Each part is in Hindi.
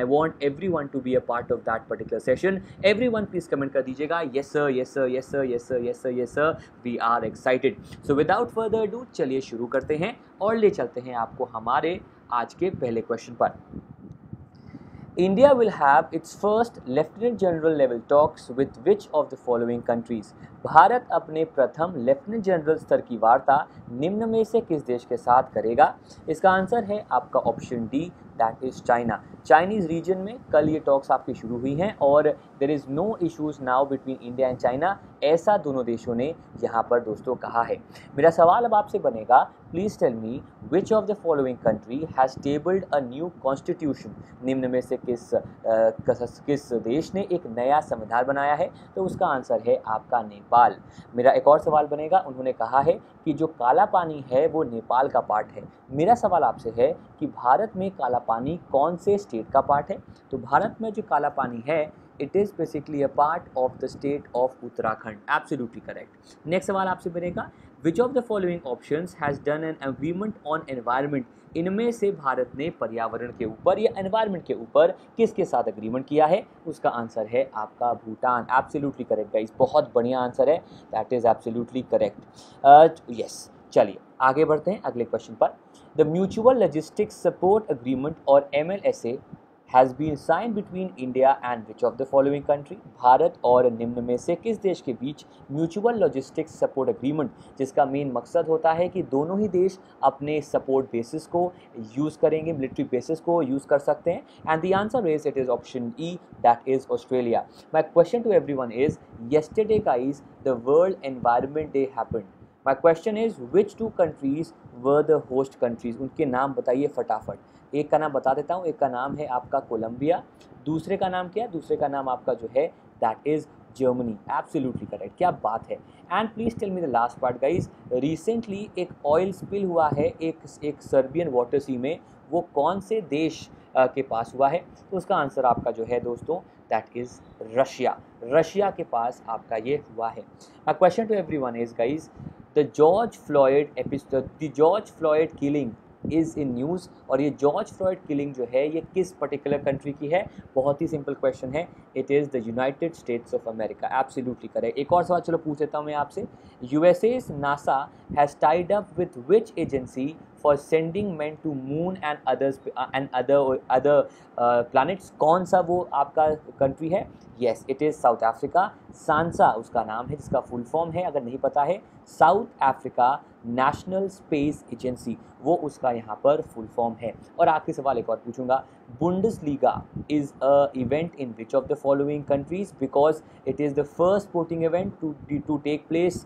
I want everyone to be a part of that particular session. Everyone please comment कर दीजिएगा yes sir, yes sir, yes sir, yes sir, yes sir, yes sir. We are excited. So without further ado चलिए शुरू करते हैं और ले चलते हैं आपको हमारे आज के पहले क्वेश्चन पर. India will have its first Lieutenant General level talks with which of the following countries? Bharat अपने प्रथम लेफ्टिनेंट जनरल स्तर की वार्ता निम्न में से किस देश के साथ करेगा? इसका आंसर है आपका option D, that is China. Chinese region में कल ये टॉक्स आपकी शुरू हुई हैं और there is no issues now between India and China, ऐसा दोनों देशों ने यहाँ पर दोस्तों कहा है. मेरा सवाल अब आपसे बनेगा, please tell me which of the following country has tabled a new constitution. निम्न में से किस देश ने एक नया संविधान बनाया है? तो उसका आंसर है आपका नेपाल. मेरा एक और सवाल बनेगा, उन्होंने कहा है कि जो काला पानी है वो नेपाल का पार्ट है. मेरा सवाल आपसे है कि भारत में काला पानी कौन से स्टेट का पार्ट है? तो भारत में जो काला पानी है, it is basically a part of the state of Uttarakhand. Absolutely correct. Next सवाल आपसे बनेगा, which of the following options has done an agreement on environment. इनमें से भारत ने पर्यावरण के ऊपर या एनवायरनमेंट के ऊपर किसके साथ एग्रीमेंट किया है? उसका आंसर है आपका भूटान. एब्सोल्युटली करेक्ट गाइस, बहुत बढ़िया आंसर है, that is absolutely correct. Yes, चलिए आगे बढ़ते हैं अगले क्वेश्चन पर. The mutual logistics support agreement और MLSA has been sign between India and which of the following country. Bharat और निम्न में से किस देश के बीच म्यूचुअल लॉजिस्टिक्स सपोर्ट एग्रीमेंट, जिसका मेन मकसद होता है कि दोनों ही देश अपने सपोर्ट बेसिस को यूज़ करेंगे, मिलिट्री बेसिस को यूज़ कर सकते हैं. And the answer is, it is option E, that is Australia. My question to every one is, yesterday guys the world environment day happened. My question is, which two countries were the host countries. उनके नाम बताइए फटाफट. एक का नाम बता देता हूँ, एक का नाम है आपका कोलंबिया, दूसरे का नाम क्या है? दूसरे का नाम आपका जो है that is Germany. Absolutely correct, क्या बात है. And please tell me the last part guys, recently एक ऑयल स्पिल हुआ है एक सर्बियन वाटर सी में, वो कौन से देश के पास हुआ है? तो उसका आंसर आपका जो है दोस्तों दैट इज़ रशिया. रशिया के पास आपका ये हुआ है. My question to every one is guys, the George Floyd killing is in news. और ये जॉर्ज फ्लॉयड किलिंग जो है ये किस पर्टिकुलर कंट्री की है? बहुत ही सिंपल क्वेश्चन है, it is the United States of America. Absolutely correct. एक और सवाल चलो पूछ लेता हूँ मैं आपसे. USA's NASA has tied up with which agency for sending man to moon and other planets. कौन सा वो आपका कंट्री है? Yes, it is South Africa. SANSA उसका नाम है, जिसका फुल फॉर्म है, अगर नहीं पता है, South Africa national space agency, वो उसका यहाँ पर फुल फॉर्म है. और आखिरी सवाल एक और पूछूंगा, Bundesliga is a event in which of the following countries because it is the first sporting event to take place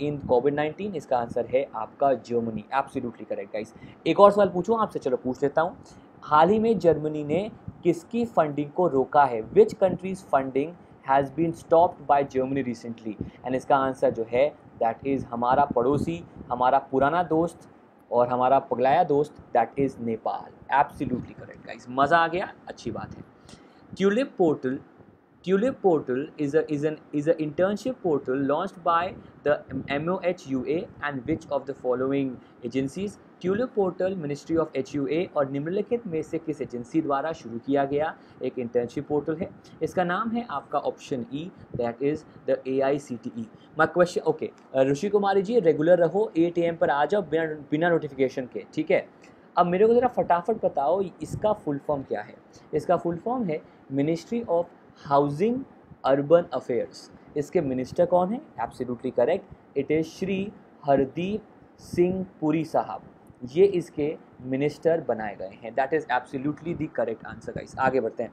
in कोविड-19. इसका आंसर है आपका जर्मनी. Absolutely correct guys. एक और सवाल पूछूं आपसे, चलो पूछ लेता हूँ. हाल ही में जर्मनी ने किसकी फंडिंग को रोका है? Which countries funding has been stopped by Germany recently. And इसका आंसर जो है दैट इज़ हमारा पड़ोसी, हमारा पुराना दोस्त और हमारा पगलाया दोस्त, that is Nepal. Absolutely correct guys, मज़ा आ गया, अच्छी बात है. Tulip Portal is an internship portal launched by the MOHUA and which of the following agencies. Tulip portal ministry of HUA और निम्नलिखित में से किस एजेंसी द्वारा शुरू किया गया एक इंटर्नशिप पोर्टल है? इसका नाम है आपका option E, that is the AICTE. My question, okay Rishi Kumari ji regular रहो, 8 AM पर आ जाओ बिना नोटिफिकेशन के, ठीक है. अब मेरे को ज़रा फटाफट बताओ इसका फुल फॉर्म क्या है. इसका फुल फॉर्म है ministry of housing urban affairs. इसके मिनिस्टर कौन है? Absolutely correct, it is Shri Hardeep Singh Puri साहब, ये इसके मिनिस्टर बनाए गए हैं. That is absolutely the correct answer guys. आगे बढ़ते हैं.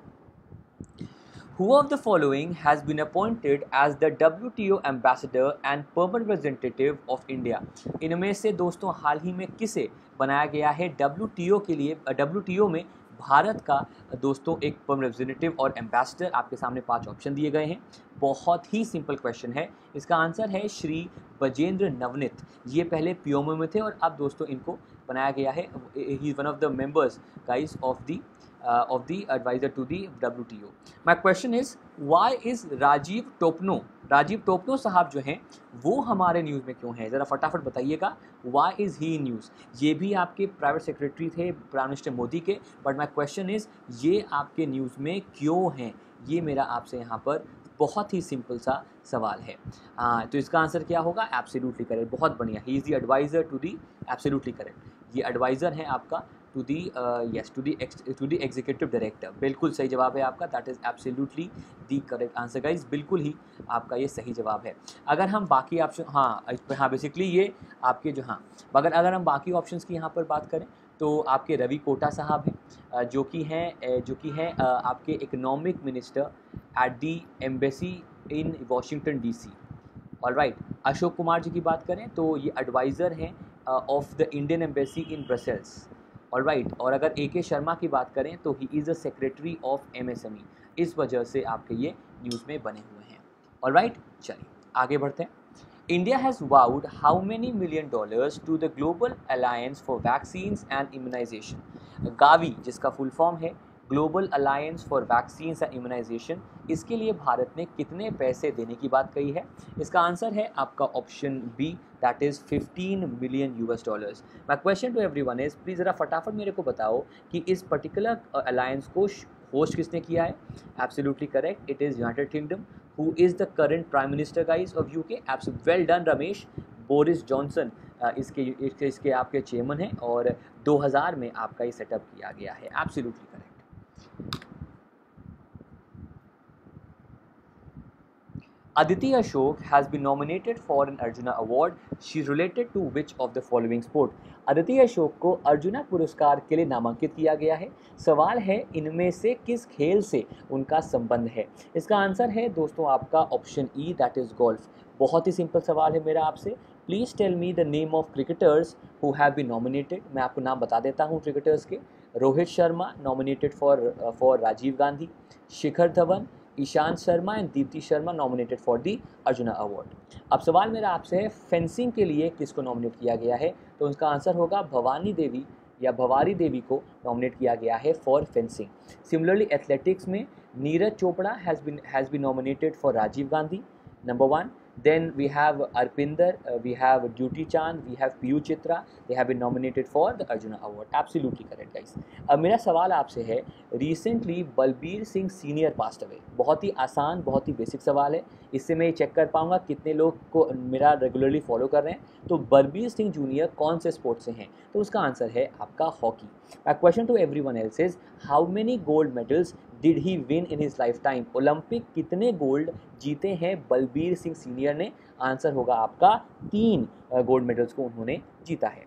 Who of the following has been appointed as the WTO ambassador and permanent representative of India. इनमें से दोस्तों हाल ही में किसे बनाया गया है WTO के लिए, WTO में भारत का दोस्तों एक परमानेंट रिप्रेजेंटेटिव और एम्बेसडर. आपके सामने 5 ऑप्शन दिए गए हैं, बहुत ही सिंपल क्वेश्चन है. इसका आंसर है श्री भजेंद्र नवनीत. ये पहले PMO में थे और अब दोस्तों इनको बनाया गया है. He is one of the members guys of the of the advisor to the WTO. My question is, why is Rajiv Topno साहब जो हैं वो हमारे न्यूज़ में क्यों हैं? ज़रा फटाफट बताइएगा, why is he in news? ये भी आपके प्राइवेट सेक्रेटरी थे प्राइम मिनिस्टर मोदी के, बट माई क्वेश्चन इज़ ये आपके न्यूज़ में क्यों हैं? ये मेरा आपसे यहाँ पर बहुत ही सिंपल सा सवाल है. तो इसका आंसर क्या होगा? Absolutely correct. बहुत बढ़िया. He is the adviser to the, absolutely correct. ये एडवाइज़र है आपका to the, yes, to the executive director. बिल्कुल सही जवाब है आपका. That is absolutely the correct answer guys. बिल्कुल ही आपका ये सही जवाब है. अगर हम बाकी ऑप्शन, हाँ बेसिकली ये आपके जो, हाँ, मगर अगर हम बाकी ऑप्शन की यहाँ पर बात करें तो आपके रवि कोटा साहब हैं जो कि हैं आपके economic minister at the embassy in Washington DC. Alright. Ashok Kumar ji की बात करें तो ये एडवाइज़र हैं of the Indian embassy in Brussels. Alright. और अगर ए के शर्मा की बात करें तो he is a secretary of MSME. इस वजह से आपके ये न्यूज़ में बने हुए हैं. ऑलराइट. चलिए आगे बढ़ते हैं. India has vowed how many million dollars to the Global Alliance for Vaccines and Immunization. GAVI, जिसका फुल फॉर्म है Global Alliance for Vaccines and Immunization, इसके लिए भारत ने कितने पैसे देने की बात कही है? इसका आंसर है आपका option B, that is $15 million. My question to everyone is, please ज़रा फटाफट मेरे को बताओ कि इस पर्टिकुलर अलायंस को होस्ट किसने किया है? Absolutely correct, it is United Kingdom. Who is the current Prime Minister guys of UK? Absolutely well done Ramesh. Boris Johnson इसके आपके चेयरमैन हैं और 2000 में आपका ये सेटअप किया गया है. Absolutely correct. Aditi Ashok has been nominated for an Arjuna Award. She is related to which of the following sport? Aditi Ashok को अर्जुना पुरस्कार के लिए नामांकित किया गया है. सवाल है इनमें से किस खेल से उनका संबंध है? इसका आंसर है दोस्तों आपका option E, that is golf. बहुत ही सिंपल सवाल है मेरा आपसे. Please tell me the name of cricketers who have been nominated. मैं आपको नाम बता देता हूँ क्रिकेटर्स के. Rohit Sharma nominated for Rajiv Gandhi, Shikhar Dhawan, Ishant Sharma and Deepti Sharma nominated for the Arjuna award. अब सवाल मेरा आपसे है फेंसिंग के लिए किसको नॉमिनेट किया गया है? तो उसका आंसर होगा भवानी देवी या भवारी देवी को नॉमिनेट किया गया है फॉर फेंसिंग. सिमिलरली एथलेटिक्स में Neeraj Chopra has been nominated for Rajiv Gandhi number one. Then we have Arpinder, we have Dutee Chand, we have PU Chitra, they have been nominated for the Arjuna award. Absolutely correct guys. अब मेरा सवाल आपसे है, recently Balbir Singh senior passed away. बहुत ही आसान, बहुत ही बेसिक सवाल है. इससे मैं ये चेक कर पाऊंगा कितने लोग को मेरा रेगुलरली फॉलो कर रहे हैं. तो बलबीर सिंह जूनियर कौन से स्पोर्ट से हैं? तो उसका आंसर है आपका hockey. My question to everyone else is, how many gold medals did he win in his life time? Olympic कितने गोल्ड जीते हैं बलबीर सिंह सीनियर ने? आंसर होगा आपका 3 गोल्ड मेडल्स को उन्होंने जीता है.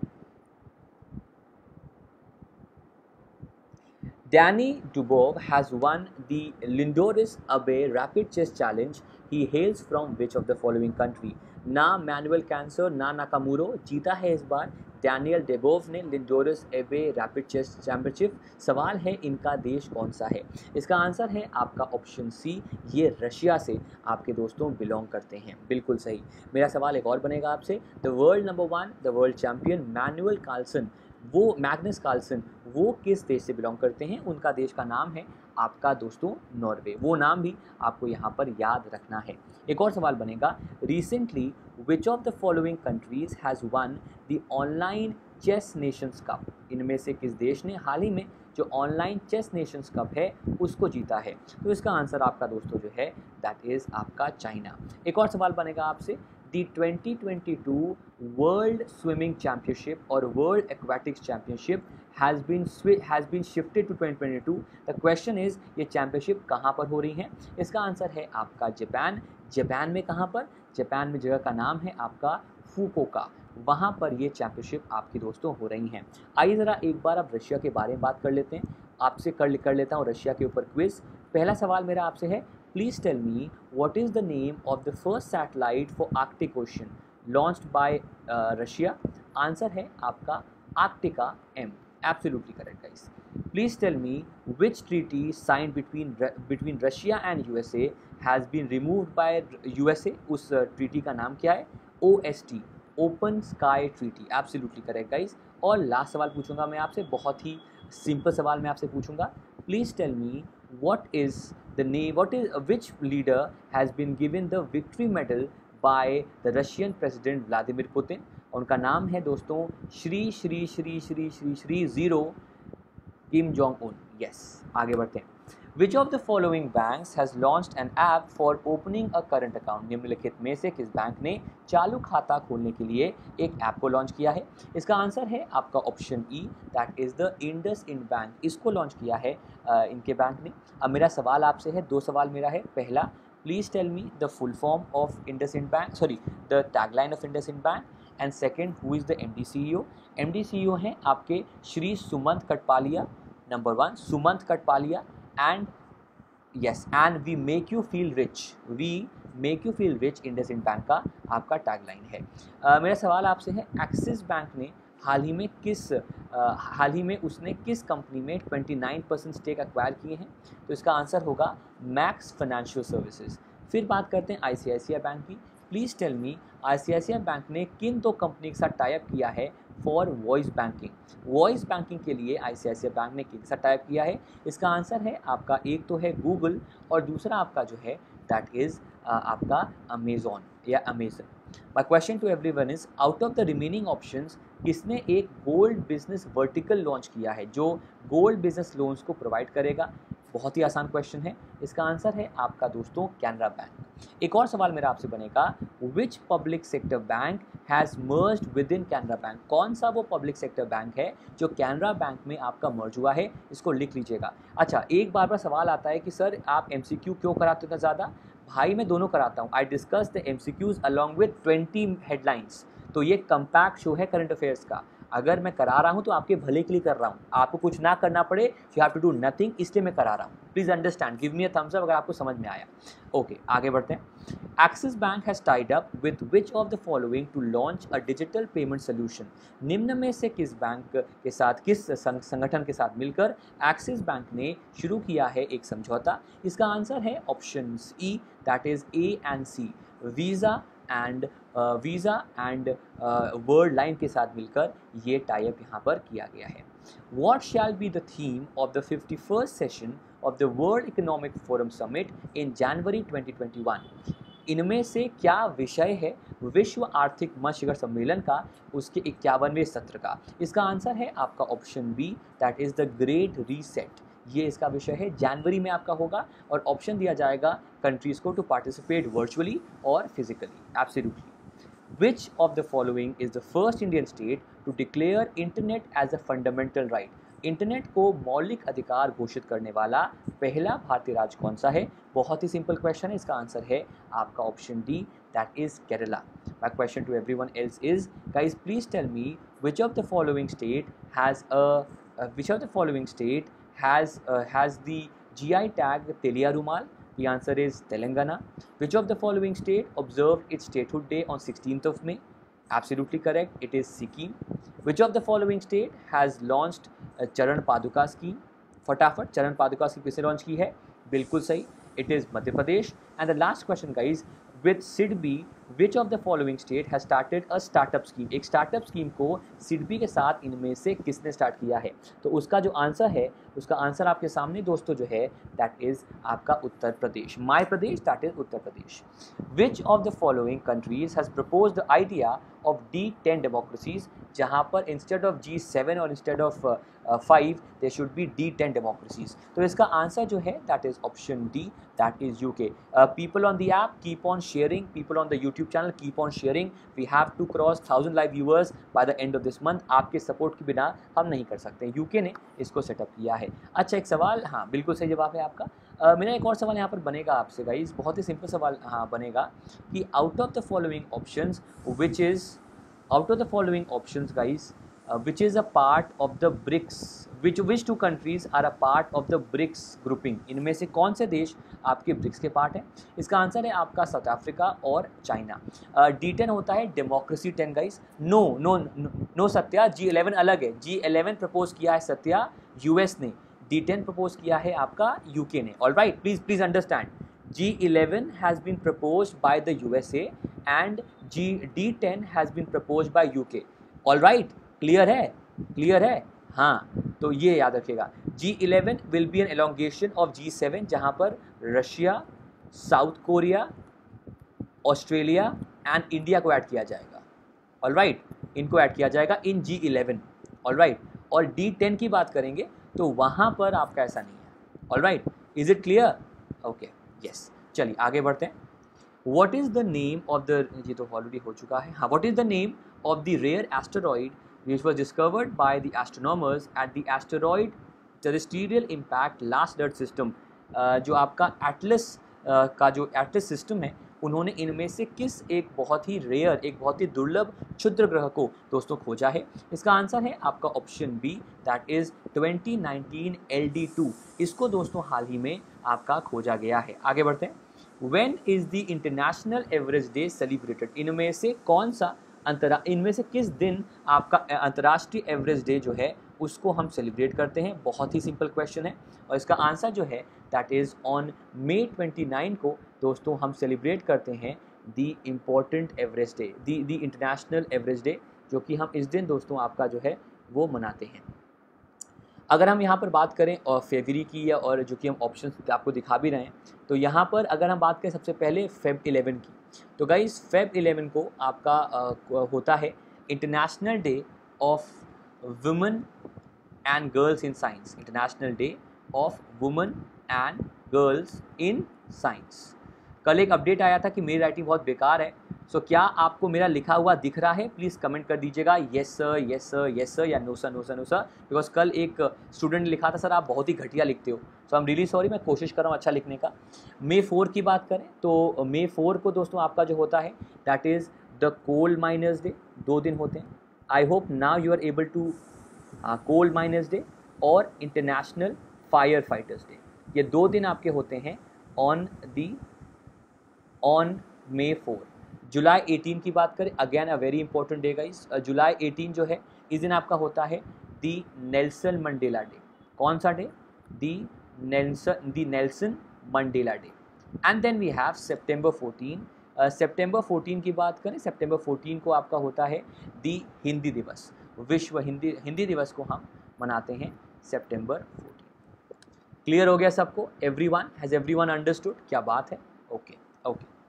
Danny Dubov has won the Lindoris Abbey Rapid Chess Challenge. He hails from which of the following country? ना Manuel Cancer, ना Nakamuro. जीता है इस बार डैनियल डेबोव ने लिंडोरस एबे रैपिड चेस चैम्पियनशिप. सवाल है इनका देश कौन सा है? इसका आंसर है आपका ऑप्शन C. ये रशिया से आपके दोस्तों बिलोंग करते हैं. बिल्कुल सही. मेरा सवाल एक और बनेगा आपसे. The world number one, the world champion Manuel Carlsen, वो मैग्नस कार्लसन, वो किस देश से बिलोंग करते हैं? उनका देश का नाम है आपका दोस्तों नॉर्वे. वो नाम भी आपको यहाँ पर याद रखना है. एक और सवाल बनेगा, recently which of the following countries has won the online chess nations cup? इनमें से किस देश ने हाल ही में जो ऑनलाइन चेस नेशंस कप है उसको जीता है? तो इसका आंसर आपका दोस्तों जो है दैट इज़ आपका चाइना. एक और सवाल बनेगा आपसे, दी 2022 वर्ल्ड स्विमिंग चैम्पियनशिप और world aquatics championship has been shifted to 2022. The question is, ये चैम्पियनशिप कहाँ पर हो रही है? इसका आंसर है आपका जापान. जापान में कहाँ पर? जापान में जगह का नाम है आपका फुकुओका. वहाँ पर ये चैम्पियनशिप आपके दोस्तों हो रही हैं. आइए ज़रा एक बार आप रशिया के बारे में बात कर लेते हैं. आपसे कर लेता हूँ रशिया के ऊपर क्विज़. पहला सवाल मेरा आपसे है, please tell me what is the name of the first satellite for Arctic ocean launched by Russia? Answer है आपका Arktika M. Absolutely correct guys. Please tell me which treaty sign between Russia and USA has been removed by USA? उस ट्रीटी का नाम क्या है? OST, open sky treaty. Absolutely correct guys. और लास्ट सवाल पूछूंगा मैं आपसे, बहुत ही सिंपल सवाल मैं आपसे पूछूंगा. please tell me what is the name, which leader has been given the victory medal by the Russian President Vladimir Putin? उनका नाम है दोस्तों Shri Shri Shri Shri Shri Shri zero Kim Jong Un. Yes, आगे बढ़ते हैं। Which of the following banks has launched an app for opening a current account? निम्नलिखित में से किस बैंक ने चालू खाता खोलने के लिए एक ऐप को लॉन्च किया है? इसका आंसर है आपका option E, that is the IndusInd bank. इसको लॉन्च किया है इनके बैंक ने। अब मेरा सवाल आपसे है, दो सवाल मेरा है। पहला, please tell me the full form of IndusInd bank, sorry the tagline of IndusInd bank. And second, who is the MD CEO? MD CEO हैं आपके Shri Sumant Kathpalia, number one Sumant Kathpalia. And yes, and we make you feel rich, we make you feel rich, IndusInd bank का आपका टैगलाइन है। मेरा सवाल आपसे है, एक्सिस बैंक ने हाल ही में उसने किस कंपनी में 29% स्टेक एक्वायर किए हैं? तो इसका आंसर होगा मैक्स फाइनेंशियल सर्विसेज। फिर बात करते हैं ICICI बैंक की। Please tell me ICICI bank ने किन दो कंपनी के साथ टाई अप किया है for voice banking? Voice banking के लिए ICICI बैंक ने किन के साथ टाई अप किया है? इसका आंसर है आपका, एक तो है गूगल और दूसरा आपका जो है दैट इज़ आपका अमेज़ॉन या Amazon. My question to every one is, out of the remaining options किसने एक गोल्ड बिजनेस वर्टिकल लॉन्च किया है जो गोल्ड बिजनेस लोन्स को प्रोवाइड करेगा? बहुत ही आसान क्वेश्चन है। इसका आंसर है आपका दोस्तों कैनरा बैंक। एक और सवाल मेरा आपसे बनेगा, which public sector bank has merged with in Canara bank? कौन सा वो पब्लिक सेक्टर बैंक है जो कैनरा बैंक में आपका मर्ज हुआ है? इसको लिख लीजिएगा। अच्छा, एक बार सवाल आता है कि सर आप MCQ क्यों कराते हो ज़्यादा? भाई मैं दोनों कराता हूँ। I discuss the MCQs along with 20 headlines. तो ये कंपैक्ट शो है करंट अफेयर्स का। अगर मैं करा रहा हूँ तो आपके भले के लिए कर रहा हूँ, आपको कुछ ना करना पड़े, you have to do nothing, इसलिए मैं करा रहा हूँ। Please understand, give me a thumbs up अगर आपको समझ में आया। ओके, आगे बढ़ते हैं। Axis bank has tied up with which of the following to launch a digital payment solution? निम्न में से किस बैंक के साथ, किस संगठन के साथ मिलकर एक्सिस बैंक ने शुरू किया है एक समझौता? इसका आंसर है option E, that is A and C, Visa and Worldline के साथ मिलकर ये टाई अप यहाँ पर किया गया है। What shall be the theme of the 51st session of the world economic forum summit in January 2021? इनमें से क्या विषय है विश्व आर्थिक महाशिखर सम्मेलन का, उसके 51वें सत्र का? इसका आंसर है आपका option B, that is the great reset. ये इसका विषय है, जनवरी में आपका होगा और ऑप्शन दिया जाएगा कंट्रीज़ को टू पार्टिसिपेट वर्चुअली और physically. Absolutely. Which of the following is the first Indian state to declare internet as a fundamental right? Internet को मौलिक अधिकार घोषित करने वाला पहला भारतीय राज्य कौन सा है? बहुत ही सिंपल क्वेश्चन है। इसका आंसर है आपका option D, that is Kerala. My question to every one else is, guys please tell me which of the following state has the GI tag Telia Rumal? The answer is Telangana. Which of the following state observed its statehood day on 16th of May? Absolutely correct. It is Sikkim. Which of the following state has launched Charan Paduka scheme? फटाफट चरण पादुका स्कीम किसने लॉन्च की है? बिल्कुल सही, it is Madhya Pradesh. And the last question guys, with SIDBI, which of the following state has started a startup scheme? एक स्टार्टअप स्कीम को SIDBI के साथ इनमें से किसने स्टार्ट किया है? तो उसका जो आंसर है, उसका आंसर आपके सामने दोस्तों जो है दैट इज़ आपका Uttar Pradesh, my Pradesh, that is Uttar Pradesh. Which of the following countries has propose the idea of D10 democracies, जहाँ पर इंस्टेड ऑफ G7 और instead of 5 they should be D10 democracies? तो इसका आंसर जो है that is option D, that is UK। People on the app keep on sharing, people on the YouTube channel keep on sharing, we have to cross 1000 live viewers by the end of this month। आपके सपोर्ट के बिना हम नहीं कर सकते, UK ने इसको सेटअप किया है। अच्छा, एक सवाल, हाँ बिल्कुल सही जवाब है आपका। मेरा एक और सवाल यहाँ पर बनेगा आपसे गाइज, बहुत ही सिंपल सवाल हाँ बनेगा कि out of the following options guys which is a part of the BRICS, which two countries are a part of the BRICS grouping? इनमें से कौन से देश आपके BRICS के पार्ट हैं? इसका आंसर है आपका साउथ अफ्रीका और चाइना। D10 होता है democracy 10 guys. No Satya, G11 अलग है। G11 प्रपोज किया है सत्या US ने, D10 प्रपोज किया है आपका UK ने। All right, please understand, G11 has been propose by the USA and D10 has been propose by UK। All right, clear है, हाँ तो ये याद रखिएगा। G11 will be an elongation of G7 जहाँ पर Russia, South Korea, Australia and India को ऐड किया जाएगा. ऑलराइट, इनको ऐड किया जाएगा इन G11. ऑलराइट, और D10 की बात करेंगे तो वहाँ पर आपका ऐसा नहीं है. Alright, is it clear? Okay, yes. चलिए आगे बढ़ते हैं. What is the name of the, ये तो ऑलरेडी हो चुका है. हाँ, what is the name of the rare asteroid which was discovered by the astronomers at the asteroid terrestrial impact last dirt system. जो आपका एटलस का जो एटलस सिस्टम है, उन्होंने इनमें से किस एक बहुत ही रेयर, एक बहुत ही दुर्लभ क्षुद्र ग्रह को दोस्तों खोजा है? इसका आंसर है आपका option B, that is 2019 LD2. इसको दोस्तों हाल ही में आपका खोजा गया है. आगे बढ़ते हैं. When is the International Average Day celebrated? इनमें से कौन सा किस दिन आपका अंतर्राष्ट्रीय एवरेज डे जो है उसको हम सेलिब्रेट करते हैं? बहुत ही सिंपल क्वेश्चन है और इसका आंसर जो है दैट इज़ ऑन May 29 को दोस्तों हम सेलिब्रेट करते हैं the important average day, the international average day, जो कि हम इस दिन दोस्तों आपका जो है वो मनाते हैं. अगर हम यहाँ पर बात करें और फेवरी की या और जो कि हम ऑप्शन आपको दिखा भी रहे हैं, तो यहाँ पर अगर हम बात करें सबसे पहले Feb 11 की, तो गाइज़ Feb 11 को आपका होता है international day of women and girls in science. International day of women and girls in science. कल एक अपडेट आया था कि मेरी राइटिंग बहुत बेकार है, सो क्या आपको मेरा लिखा हुआ दिख रहा है? प्लीज़ कमेंट कर दीजिएगा yes sir, yes sir, yes sir, या no sir, no sir, no sir. Because कल एक स्टूडेंट ने लिखा था सर आप बहुत ही घटिया लिखते हो. So I am really sorry, मैं कोशिश कर रहा हूँ अच्छा लिखने का. May 4 की बात करें तो May 4 को दोस्तों आपका जो होता है that is the coal miners day. दो दिन होते हैं. I hope now you are able to. Coal miners day और इंटरनेशनल फायर फाइटर्स डे, ये दो दिन आपके होते हैं ऑन May 4. जुलाई 18 की बात करें, again a very important day guys. जुलाई 18 जो है इस दिन आपका होता है दी नेल्सन मंडेला डे. कौन सा डे? The Nelson Mandela day. And then we have September 14. September 14 की बात करें, September 14 को आपका होता है दी हिंदी दिवस. विश्व हिंदी दिवस को हम मनाते हैं September 14. क्लियर हो गया सबको? Has everyone understood? क्या बात है? ओके.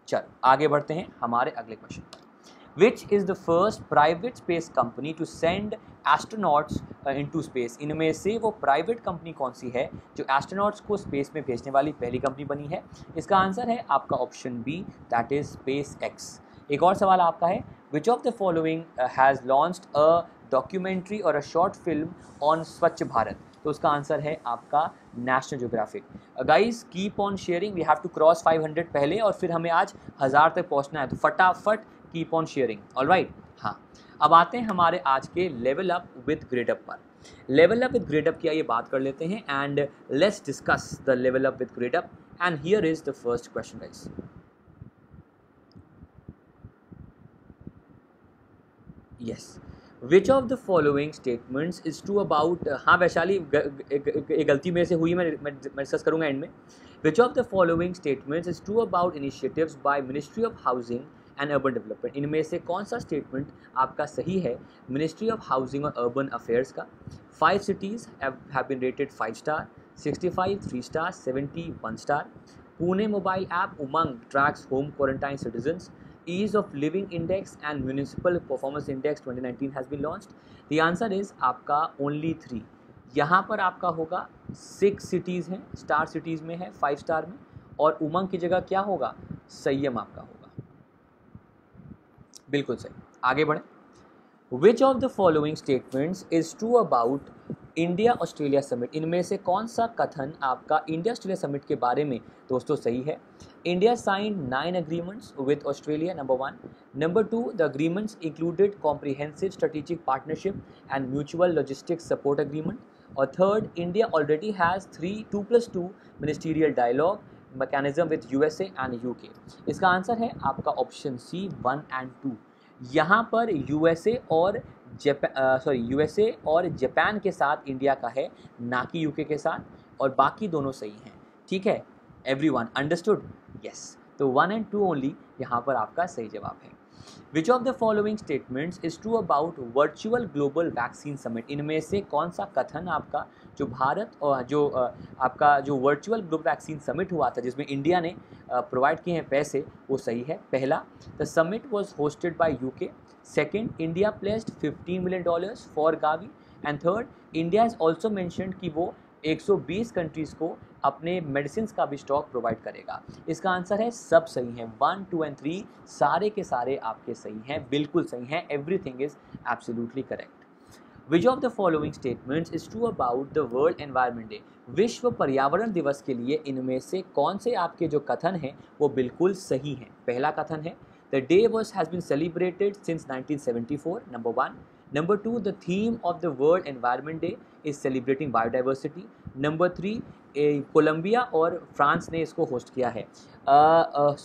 चलो आगे बढ़ते हैं हमारे अगले क्वेश्चन पर. Which is the first private space company to send astronauts into space? इनमें से वो प्राइवेट कंपनी कौन सी है जो एस्ट्रोनॉट्स को स्पेस में भेजने वाली पहली कंपनी बनी है? इसका आंसर है आपका option B, that is SpaceX. एक और सवाल आपका है, which of the following has launched a documentary और अ शॉर्ट फिल्म ऑन स्वच्छ भारत? तो उसका आंसर है आपका National Geographic. Guys keep on sharing, we have to cross 500 पहले और फिर हमें आज 1000 तक पहुंचना है, तो फटाफट कीप ऑन शेयरिंग. ऑलराइट, हाँ अब आते हैं हमारे आज के level up with grade up पर. Level up with grade up की आइए बात कर लेते हैं and let's discuss the level up with grade up. And here is the first question guys. Yes, which of the following statements is true about. हाँ वैशाली, एक गलती मेरे से हुई, मैं डिस्कस करूँगा एंड में. Which of the following statements is true about initiatives by ministry of housing and urban development? इनमें से कौन सा स्टेटमेंट आपका सही है मिनिस्ट्री ऑफ हाउसिंग और अर्बन अफेयर्स का? 5 cities have been rated 5 star, 65 3 star, 70 1 star. Pune mobile app Umang tracks home quarantine citizens. Ease of Living Index and Municipal Performance Index 2019 has been launched. The answer is आपका only 3. यहाँ पर आपका होगा 6 सिटीज़ हैं, स्टार सिटीज़ में है, 5 स्टार में, और उमंग की जगह क्या होगा? संयम आपका होगा. बिल्कुल सही. आगे बढ़ें. Which of the following statements is true about India Australia summit? इनमें से कौन सा कथन आपका इंडिया ऑस्ट्रेलिया समिट के बारे में दोस्तों सही है? India signed 9 agreements with Australia, number 1. Number 2, the agreements included comprehensive strategic partnership and mutual logistics support agreement. और 3rd, India already has 2+2 ministerial dialogue mechanism with USA and UK. इसका आंसर है आपका ऑप्शन सी 1 और 2. यहाँ पर यूएसए और जापान के साथ इंडिया का है, ना कि यूके के साथ, और बाकी दोनों सही हैं. ठीक है, एवरीवन अंडरस्टूड? यस, तो 1 और 2 ओनली यहाँ पर आपका सही जवाब है. Which of the following statements is true about virtual global vaccine summit? इनमें से कौन सा कथन आपका जो भारत और जो आपका जो वर्चुअल ग्लोबल वैक्सीन समिट हुआ था जिसमें इंडिया ने प्रोवाइड किए हैं पैसे, वो सही है। पहला, the summit was hosted by UK. Second, India placed $15 million for Gavi. And third, India is also mentioned कि वो 120 कंट्रीज़ को अपने मेडिसिन का भी स्टॉक प्रोवाइड करेगा। इसका आंसर है सब सही है, 1, 2 एंड 3 सारे के सारे आपके सही हैं, बिल्कुल सही हैं, everything is absolutely correct. Which of the following statements is true about the world environment day? विश्व पर्यावरण दिवस के लिए इनमें से कौन से आपके जो कथन हैं वो बिल्कुल सही हैं? पहला कथन है the day was has been celebrated since 1974, number one. Number 2, the theme of the World Environment Day is celebrating biodiversity. Number 3, Colombia और फ्रांस ने इसको होस्ट किया है।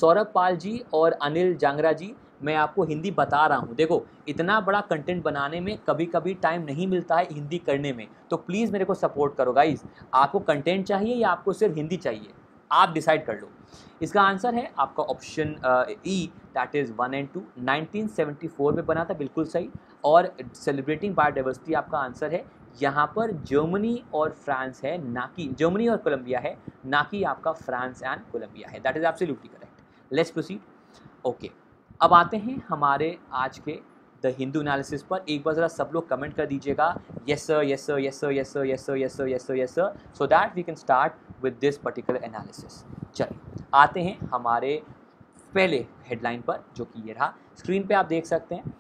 सौरभ पाल जी और अनिल जांगरा जी, मैं आपको हिंदी बता रहा हूँ, देखो इतना बड़ा कंटेंट बनाने में कभी कभी टाइम नहीं मिलता है हिंदी करने में, तो प्लीज़ मेरे को सपोर्ट करो गाइज। आपको कंटेंट चाहिए या आपको सिर्फ हिंदी चाहिए, आप डिसाइड कर लो। इसका आंसर है आपका option E, that is 1 and 2। 1974 में बना था, बिल्कुल सही। और सेलिब्रेटिंग बायोडाइवर्सिटी आपका आंसर है। यहाँ पर जर्मनी और फ्रांस है, ना कि जर्मनी और कोलंबिया है, ना कि आपका फ्रांस एंड कोलंबिया है। That is absolutely correct. Let's proceed. Okay, अब आते हैं हमारे आज के द हिंदू एनालिसिस पर। एक बार ज़रा सब लोग कमेंट कर दीजिएगा yes sir, yes sir, yes sir, yes sir, yes sir, yes sir, yes sir, yes sir, so that we can start with this particular analysis. चलिए आते हैं हमारे पहले हेडलाइन पर, जो कि ये रहा, स्क्रीन पे आप देख सकते हैं।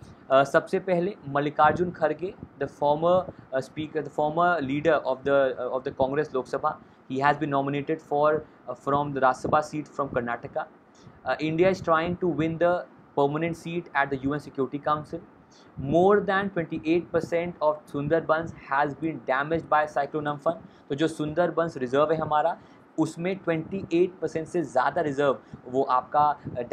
सबसे पहले मल्लिकार्जुन खड़गे, the former speaker, the former leader of the Congress Lok Sabha, he has been nominated for from the Rajya Sabha seat from Karnataka. India is trying to win the permanent seat at the UN Security Council. More than 28% of Sundarbans has been damaged by Cyclone Amphan. तो जो Sundarbans reserve है हमारा, उसमें 28% से ज़्यादा reserve वो आपका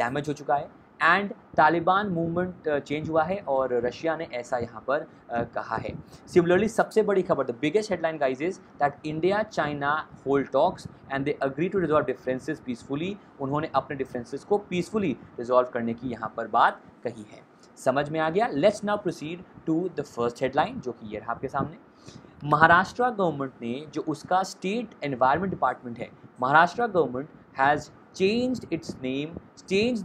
damage हो चुका है। एंड तालिबान मूवमेंट चेंज हुआ है और रशिया ने ऐसा यहाँ पर कहा है। सिमिलरली सबसे बड़ी खबर, the biggest headline guys is that India China hold talks and they agree to resolve differences peacefully. उन्होंने अपने डिफरेंसेस को पीसफुली रिजॉल्व करने की यहाँ पर बात कही है। समझ में आ गया? Let's now proceed to the first headline, जो कि ये रहा आपके सामने। महाराष्ट्र गवर्नमेंट ने, जो उसका स्टेट एनवायरनमेंट डिपार्टमेंट है, Maharashtra government has changed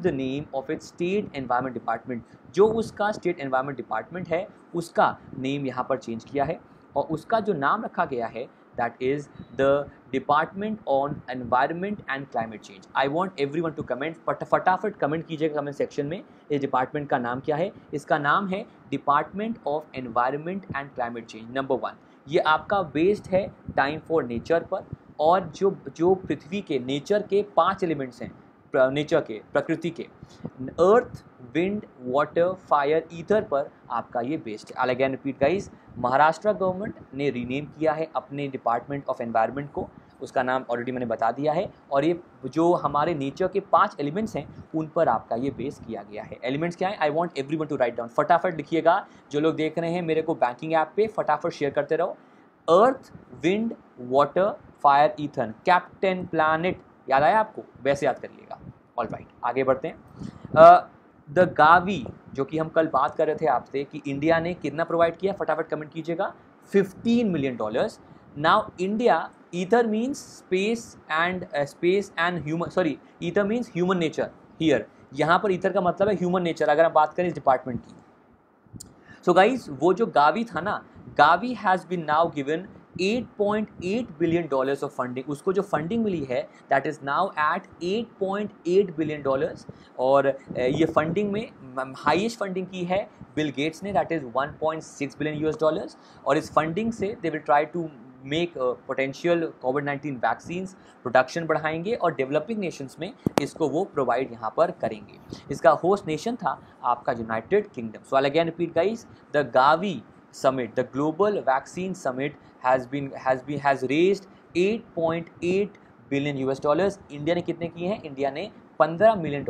the name of its state environment department। जो उसका state environment department है उसका name यहाँ पर change किया है, और उसका जो नाम रखा गया है that is the Department on Environment and Climate Change। I want everyone to comment, फटाफट comment कीजिएगा comment section में, इस department का नाम क्या है? इसका नाम है Department of Environment and Climate Change। Number 1, ये आपका based है time for nature पर, और जो पृथ्वी के नेचर के 5 एलिमेंट्स हैं, नेचर के, प्रकृति के, earth wind water fire ether पर आपका ये बेस्ड है। Again repeat guys, Maharashtra government ने रीनेम किया है अपने डिपार्टमेंट ऑफ एनवायरनमेंट को, उसका नाम ऑलरेडी मैंने बता दिया है, और ये जो हमारे नेचर के 5 एलिमेंट्स हैं उन पर आपका ये बेस किया गया है। एलिमेंट्स क्या है? I want every one to write down, फटाफट लिखिएगा। जो लोग देख रहे हैं मेरे को बैंकिंग ऐप पे, फटाफट शेयर करते रहो। Earth wind water fire ether, captain planet, याद आया आपको? वैसे याद करिएगा। ऑल राइट, आगे बढ़ते हैं। द गावी, जो कि हम कल बात कर रहे थे आपसे कि इंडिया ने कितना प्रोवाइड किया, फटाफट कमेंट कीजिएगा, $15 million. Now India, ether means space and human, sorry ether means human nature here, यहाँ पर ईथर का मतलब है ह्यूमन नेचर, अगर हम बात करें इस डिपार्टमेंट की। सो गाइज, वो जो गावी था ना, Gavi has been now given $8.8 billion of funding. उसको जो फंडिंग मिली है that is now at $8.8 billion, और ये फंडिंग में हाईएस्ट फंडिंग की है बिल गेट्स ने, दैट इज़ $1.6 बिलियन। और इस फंडिंग से they will try to make potential कोविड-19 वैक्सीन्स प्रोडक्शन बढ़ाएंगे, और डेवलपिंग नेशंस में इसको वो प्रोवाइड यहाँ पर करेंगे। इसका होस्ट नेशन था आपका United Kingdom. So again repeat guys, the Gavi Summit, the Global Vaccine Summit has raised $8.8 billion. India ने कितने किए हैं? इंडिया ने $15 मिलियन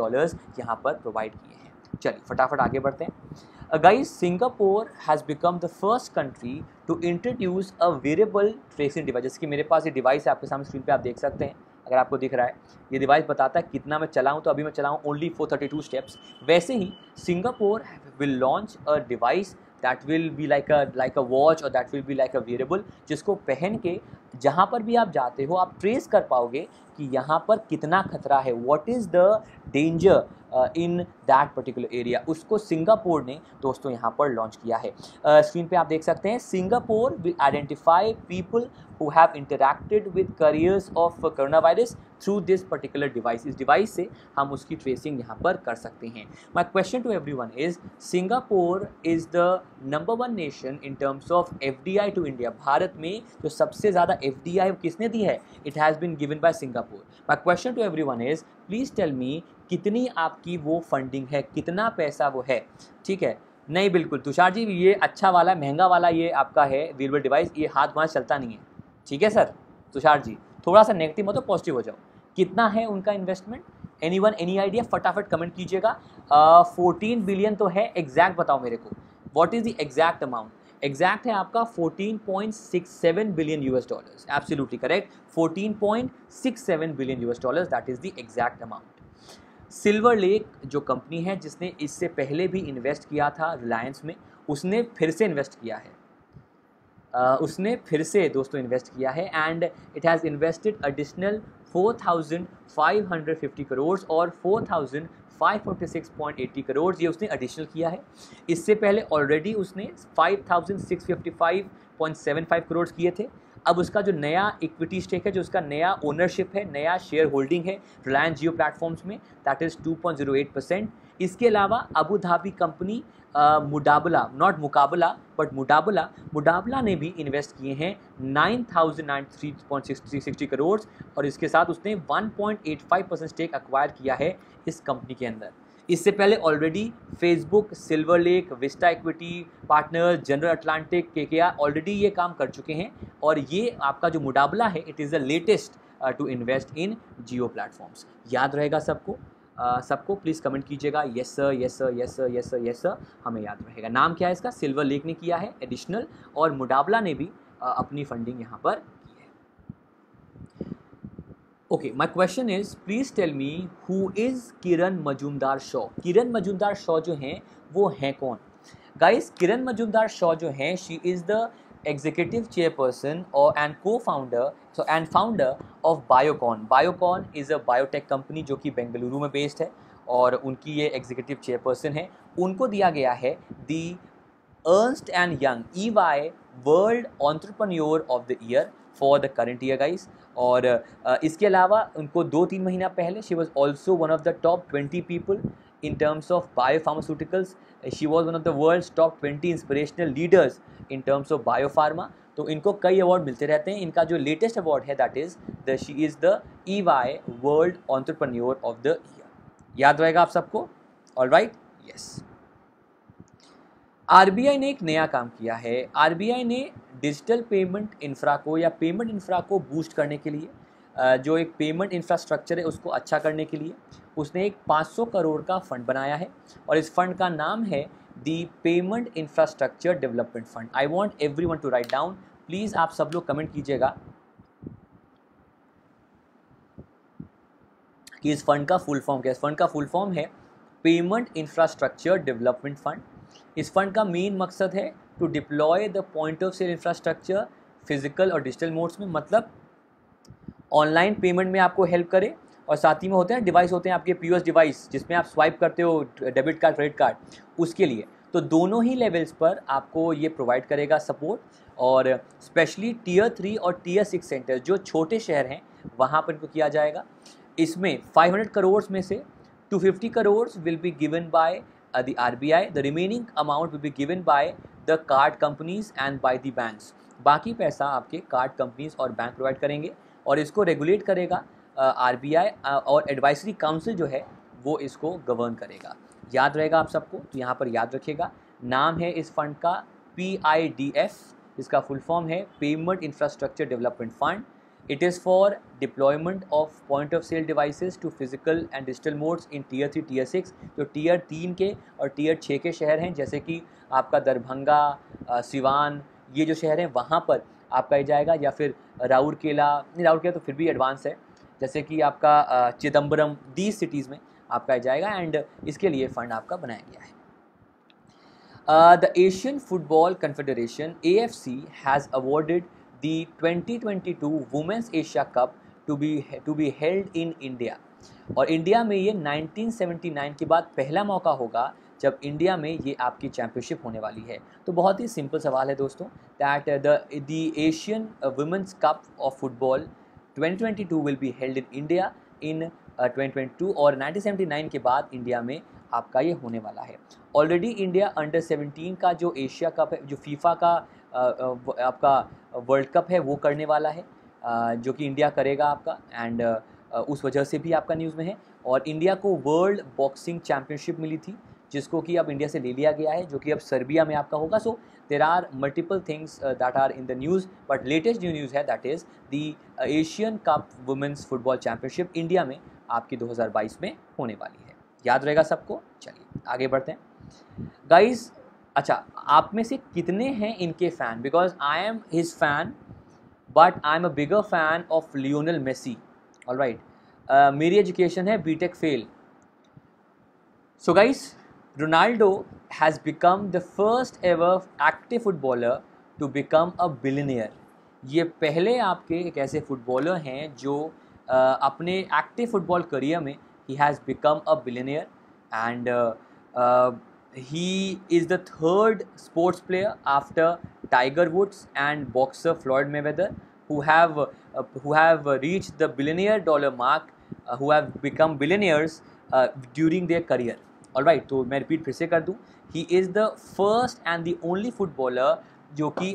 यहाँ पर प्रोवाइड किए हैं। चलिए फटाफट आगे बढ़ते हैं guys. Singapore has become the first country to introduce a variable tracing device, जैसे कि मेरे पास ये डिवाइस है आपके सामने स्क्रीन पे, आप देख सकते हैं अगर आपको दिख रहा है। ये डिवाइस बताता है कितना मैं चलाऊं, तो अभी मैं चलाऊं ओनली 432 स्टेप्स। वैसे ही Singapore will launch a device that will be like a watch or that will be like a wearable, जिसको पहन के जहाँ पर भी आप जाते हो आप ट्रेस कर पाओगे कि यहाँ पर कितना खतरा है, what is the danger in that particular area. उसको सिंगापुर ने दोस्तों यहाँ पर लॉन्च किया है. स्क्रीन पे आप देख सकते हैं, Singapore will identify people who have interacted with carriers of coronavirus through this particular device. इस डिवाइस से हम उसकी ट्रेसिंग यहाँ पर कर सकते हैं. My question to everyone is, Singapore is the #1 nation in terms of FDI to India. Bharat में जो सबसे ज़्यादा FDI किसने दी है? It has been given by Singapore. My question to everyone is, please tell me कितनी आपकी वो फंडिंग है, कितना पैसा वो है. ठीक है, नहीं बिल्कुल तुषार जी, ये अच्छा वाला महंगा वाला ये आपका है वीरबल डिवाइस, ये हाथ वहाँ चलता नहीं है. ठीक है सर तुषार जी, थोड़ा सा नेगेटिव मत हो, पॉजिटिव हो जाओ. कितना है उनका इन्वेस्टमेंट? Anyone any idea? फटाफट कमेंट कीजिएगा. 14 बिलियन तो है, एग्जैक्ट बताओ मेरे को, what is the exact amount? Exact है आपका 14.67 billion US dollars. Absolutely correct, 14.67 billion US dollars, that is the exact amount. Silver Lake जो कंपनी है, जिसने इससे पहले भी इन्वेस्ट किया था रिलायंस में, उसने फिर से इन्वेस्ट किया है. उसने फिर से दोस्तों इन्वेस्ट किया है and it has invested additional 4,550 crore और 4,546.80 करोड़ ये उसने एडिशनल किया है. इससे पहले ऑलरेडी उसने 5,655.75 करोड़ किए थे. अब उसका जो नया इक्विटी स्टेक है, जो उसका नया ओनरशिप है, नया शेयर होल्डिंग है रिलायंस जियो प्लेटफॉर्म्स में, दैट इज़ 2.08%. इसके अलावा Abu Dhabi company Mubadala, not मुकाबला बट मुडाबला, मुडाबला ने भी इन्वेस्ट किए हैं 9,093.63 करोड़ और इसके साथ उसने 1.85% स्टेक एक्वायर किया है इस कंपनी के अंदर. इससे पहले already Facebook, Silver Lake, Vista Equity Partners, General Atlantic, KKR already ये काम कर चुके हैं और ये आपका जो मुडाबला है it is the latest to invest in Jio platforms. याद रहेगा सबको? सबको प्लीज़ कमेंट कीजिएगा, yes sir, yes sir, yes sir, yes sir, yes sir. हमें याद रहेगा. नाम क्या है इसका? सिल्वर लेक ने किया है एडिशनल और मुडाबला ने भी अपनी फंडिंग यहाँ पर की है. Okay, my question is, please tell me who is Kiran Mazumdar Shaw? Kiran Mazumdar Shaw जो हैं वो हैं कौन? गाइस, किरण मजूमदार शॉ जो हैं, she is the Executive Chairperson or and co-founder and founder of Biocon. Biocon is a biotech company जो कि बेंगलुरु में based है और उनकी ये Executive Chairperson है. उनको दिया गया है the Ernst and Young EY World Entrepreneur of the Year for the current year guys. और इसके अलावा उनको 2-3 महीना पहले she was also one of the top 20 people in terms of biopharmaceuticals. She was one of the world's top 20 inspirational leaders in terms of biopharma. तो इनको कई अवार्ड मिलते रहते हैं. इनका जो लेटेस्ट अवार्ड है that is the she is the EY world entrepreneur of the year. याद रहेगा आप सबको? All right, yes. RBI ने एक नया काम किया है. RBI ने डिजिटल पेमेंट इंफ्रा को या पेमेंट इंफ्रा को बूस्ट करने के लिए, जो एक पेमेंट इंफ्रास्ट्रक्चर है उसको अच्छा करने के लिए, उसने एक 500 करोड़ का फंड बनाया है और इस फंड का नाम है the payment infrastructure development fund. I want everyone to write down, please आप सब लोग कमेंट कीजिएगा कि इस फंड का फुल फॉर्म क्या है. इस फंड का फुल फॉर्म है पेमेंट इंफ्रास्ट्रक्चर डेवलपमेंट फंड. इस फंड का मेन मकसद है to deploy the point of sale infrastructure physical और डिजिटल मोड्स में, मतलब ऑनलाइन पेमेंट में आपको हेल्प करे और साथ ही में होते हैं डिवाइस, होते हैं आपके POS डिवाइस जिसमें आप स्वाइप करते हो डेबिट कार्ड, क्रेडिट कार्ड, उसके लिए. तो दोनों ही लेवल्स पर आपको ये प्रोवाइड करेगा सपोर्ट और स्पेशली Tier 3 और Tier 6 सेंटर्स जो छोटे शहर हैं वहाँ पर इनको किया जाएगा. इसमें 500 करोड़ में से 250 crore will be given by the RBI. The remaining amount will be given by the card companies and by the banks. बाकी पैसा आपके कार्ड कंपनीज और बैंक प्रोवाइड करेंगे और इसको रेगुलेट करेगा RBI और एडवाइजरी काउंसिल जो है वो इसको गवर्न करेगा. याद रहेगा आप सबको? तो यहाँ पर याद रखिएगा, नाम है इस फंड का PIDF. इसका फुल फॉर्म है payment infrastructure development fund. It is for deployment of point of sale devices to physical and digital modes in Tier 3, Tier 6, जो Tier 3 के और Tier 6 के शहर हैं, जैसे कि आपका दरभंगा, सिवान, ये जो शहर हैं वहाँ पर आपका ही जाएगा, या फिर राउरकेला, नहीं राउरकेला तो फिर भी एडवांस है, जैसे कि आपका चिदम्बरम, दी सिटीज़ में आपका जाएगा एंड इसके लिए फ़ंड आपका बनाया गया है. The Asian Football Confederation AFC has awarded the 2022 Women's Asia Cup to be held in India. और इंडिया में ये 1979 के बाद पहला मौका होगा जब इंडिया में ये आपकी चैम्पियनशिप होने वाली है। तो बहुत ही सिंपल सवाल है दोस्तों, that the Asian women's cup of football 2022 will be held in India in 2022 और 1979 के बाद इंडिया में आपका ये होने वाला है। ऑलरेडी इंडिया अंडर 17 का जो एशिया कप है, जो फीफा का आपका वर्ल्ड कप है वो करने वाला है, जो कि इंडिया करेगा आपका, एंड उस वजह से भी आपका न्यूज़ में है। और इंडिया को वर्ल्ड बॉक्सिंग चैम्पियनशिप मिली थी जिसको कि अब इंडिया से ले लिया गया है, जो कि अब सर्बिया में आपका होगा। So there are multiple things that are in the news, but latest जो न्यूज़ है that is the Asian cup women's football championship India में आपकी 2022 में होने वाली है। याद रहेगा सबको। चलिए आगे बढ़ते हैं गाइज। अच्छा, आप में से कितने हैं इनके fan? Because I am his fan but I am a bigger fan of Lionel Messi. All right, मेरी एजुकेशन है B Tech fail. So guys, Ronaldo has become the first ever active footballer to become a billionaire. ये पहले आपके एक ऐसे फुटबॉलर हैं जो अपने एक्टिव फुटबॉल करियर में he has become a billionaire and he is the third sports player after Tiger Woods and boxer Floyd Mayweather who have reached the $1 billion mark, who have become billionaires during their career. All right, तो मैं रिपीट फिर से कर दूँ, he is the first and the only footballer जो कि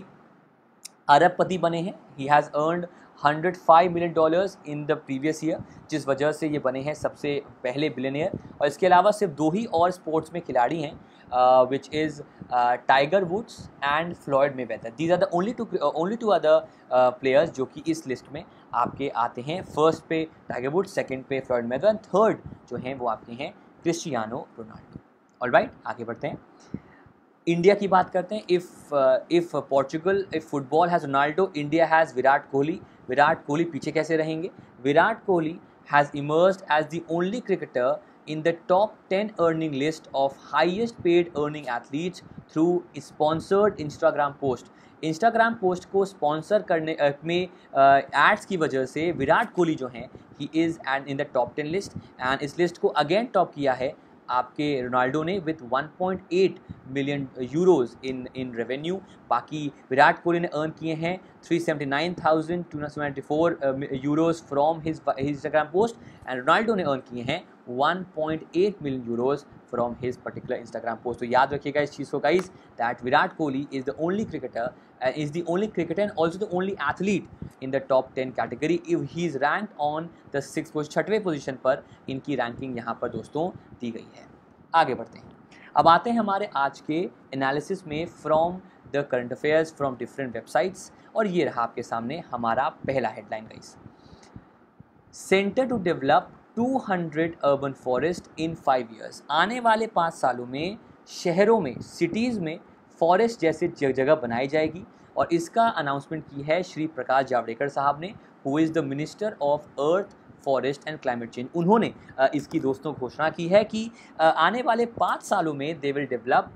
अरबपति बने हैं। He has earned $105 million in the previous year, जिस वजह से ये बने हैं सबसे पहले बिलियनियर। और इसके अलावा सिर्फ दो ही और स्पोर्ट्स में खिलाड़ी हैं, which is Tiger Woods and Floyd Mayweather. These are the only two other players जो कि इस लिस्ट में आपके आते हैं। फर्स्ट पे टाइगर वुड्स, सेकेंड पे फ्लॉयड मेवेदर एंड थर्ड जो हैं वो आपके हैं क्रिस्टियानो रोनाल्डो। ऑलराइट, आगे बढ़ते हैं, इंडिया की बात करते हैं। If football has Ronaldo, India has Virat Kohli. Virat Kohli पीछे कैसे रहेंगे? Virat Kohli has emerged as the only cricketer in the top 10 earning list of highest paid earning athletes through sponsored Instagram post. Instagram post को स्पॉन्सर करने में एड्स की वजह से विराट कोहली जो हैं he is and in the top 10 list, and इस लिस्ट को अगेन टॉप किया है आपके रोनाल्डो ने with 1.8 million euros in revenue. बाकी विराट कोहली ने अर्न किए हैं 379,274 euros from his Instagram post, and Ronaldo ने अर्न किए हैं 1.8 million euros from his particular Instagram post. तो याद रखिएगा इस चीज़ को guys, that Virat Kohli is the only cricketer and also the only athlete in the top 10 category. If he is rank on the 6th position पर इनकी रैंकिंग यहाँ पर दोस्तों दी गई है। आगे बढ़ते हैं, अब आते हैं हमारे आज के एनालिसिस में from the current affairs from different websites. और ये रहा आपके सामने हमारा पहला headline guys, centre to develop 200 urban forest in 5 years। आने वाले 5 सालों में शहरों में, सिटीज़ में फॉरेस्ट जैसे जगह बनाई जाएगी। और इसका अनाउंसमेंट की है श्री प्रकाश जावड़ेकर साहब ने, who is the minister of earth forest and climate change. उन्होंने इसकी दोस्तों घोषणा की है कि आने वाले 5 सालों में they will develop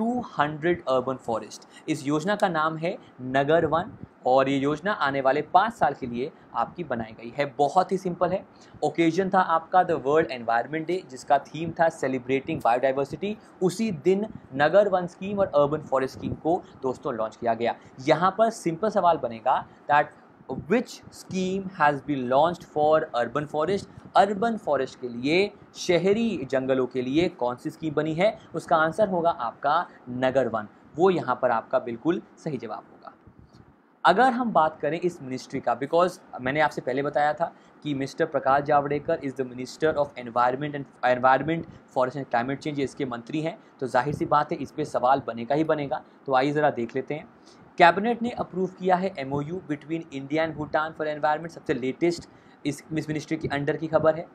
200 urban forest. इस योजना का नाम है नगर वन, और ये योजना आने वाले 5 साल के लिए आपकी बनाई गई है। बहुत ही सिंपल है, ओकेजन था आपका द वर्ल्ड एनवायरनमेंट डे जिसका थीम था सेलिब्रेटिंग बायोडाइवर्सिटी। उसी दिन नगर वन स्कीम और अर्बन फॉरेस्ट स्कीम को दोस्तों लॉन्च किया गया। यहाँ पर सिंपल सवाल बनेगा that which scheme has been launched for urban forest. Urban forest के लिए, शहरी जंगलों के लिए कौन सी स्कीम बनी है? उसका आंसर होगा आपका नगर वन, वो यहाँ पर आपका बिल्कुल सही जवाब होगा। अगर हम बात करें इस मिनिस्ट्री का, बिकॉज मैंने आपसे पहले बताया था कि mister Prakash Javadekar is the minister of environment forest and climate change, इसके मंत्री हैं, तो जाहिर सी बात है इस पे सवाल बनेगा ही बनेगा। तो आइए ज़रा देख लेते हैं। कैबिनेट ने अप्रूव किया है MOU between India and Bhutan for environment, सबसे लेटेस्ट इस मिनिस्ट्री के अंडर की खबर है।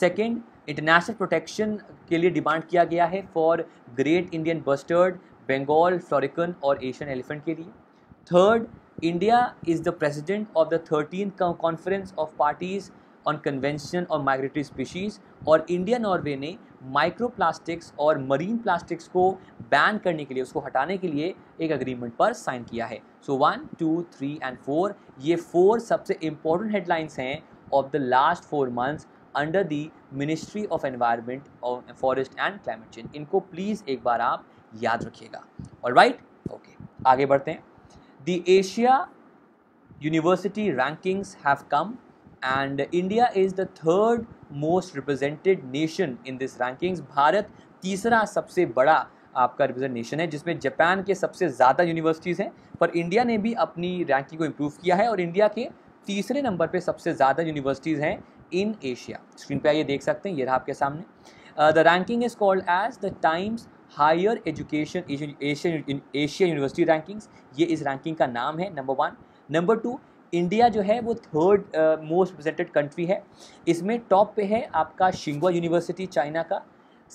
सेकेंड, इंटरनेशनल प्रोटेक्शन के लिए डिमांड किया गया है for great Indian bustard, Bengal florican और एशियन एलिफेंट के लिए। Third, India is the president of the 13th Conference of Parties on convention और migratory species और इंडिया नॉर्वे ने माइक्रोप्लास्टिक्स और मरीन प्लास्टिक्स को बैन करने के लिए, उसको हटाने के लिए एक अग्रीमेंट पर साइन किया है। सो 1, 2, 3 and 4 ये 4 सबसे इम्पोर्टेंट हेडलाइंस हैं of the last 4 months under the ministry of environment और फॉरेस्ट एंड क्लाइमेट चेंज। इनको प्लीज़ एक बार आप याद रखिएगा। ऑलराइट, ओके, आगे बढ़ते हैं। The Asia university rankings have come and India is the 3rd most represented nation in this rankings। Bharat तीसरा सबसे बड़ा आपका represented nation है, जिसमें जापान के सबसे ज़्यादा यूनिवर्सिटीज़ हैं, पर इंडिया ने भी अपनी रैंकिंग को इम्प्रूव किया है और इंडिया के तीसरे नंबर पे सबसे ज़्यादा यूनिवर्सिटीज़ हैं इन एशिया। स्क्रीन पे ये देख सकते हैं, ये रहा आपके सामने। The ranking is called as the Times Higher Education Asia university rankings, ये इस रैंकिंग का नाम है। नंबर 1। नंबर 2, इंडिया जो है वो 3rd मोस्ट रिप्रेजेंटेड कंट्री है। इसमें टॉप पे है आपका शिंगवा यूनिवर्सिटी चाइना का,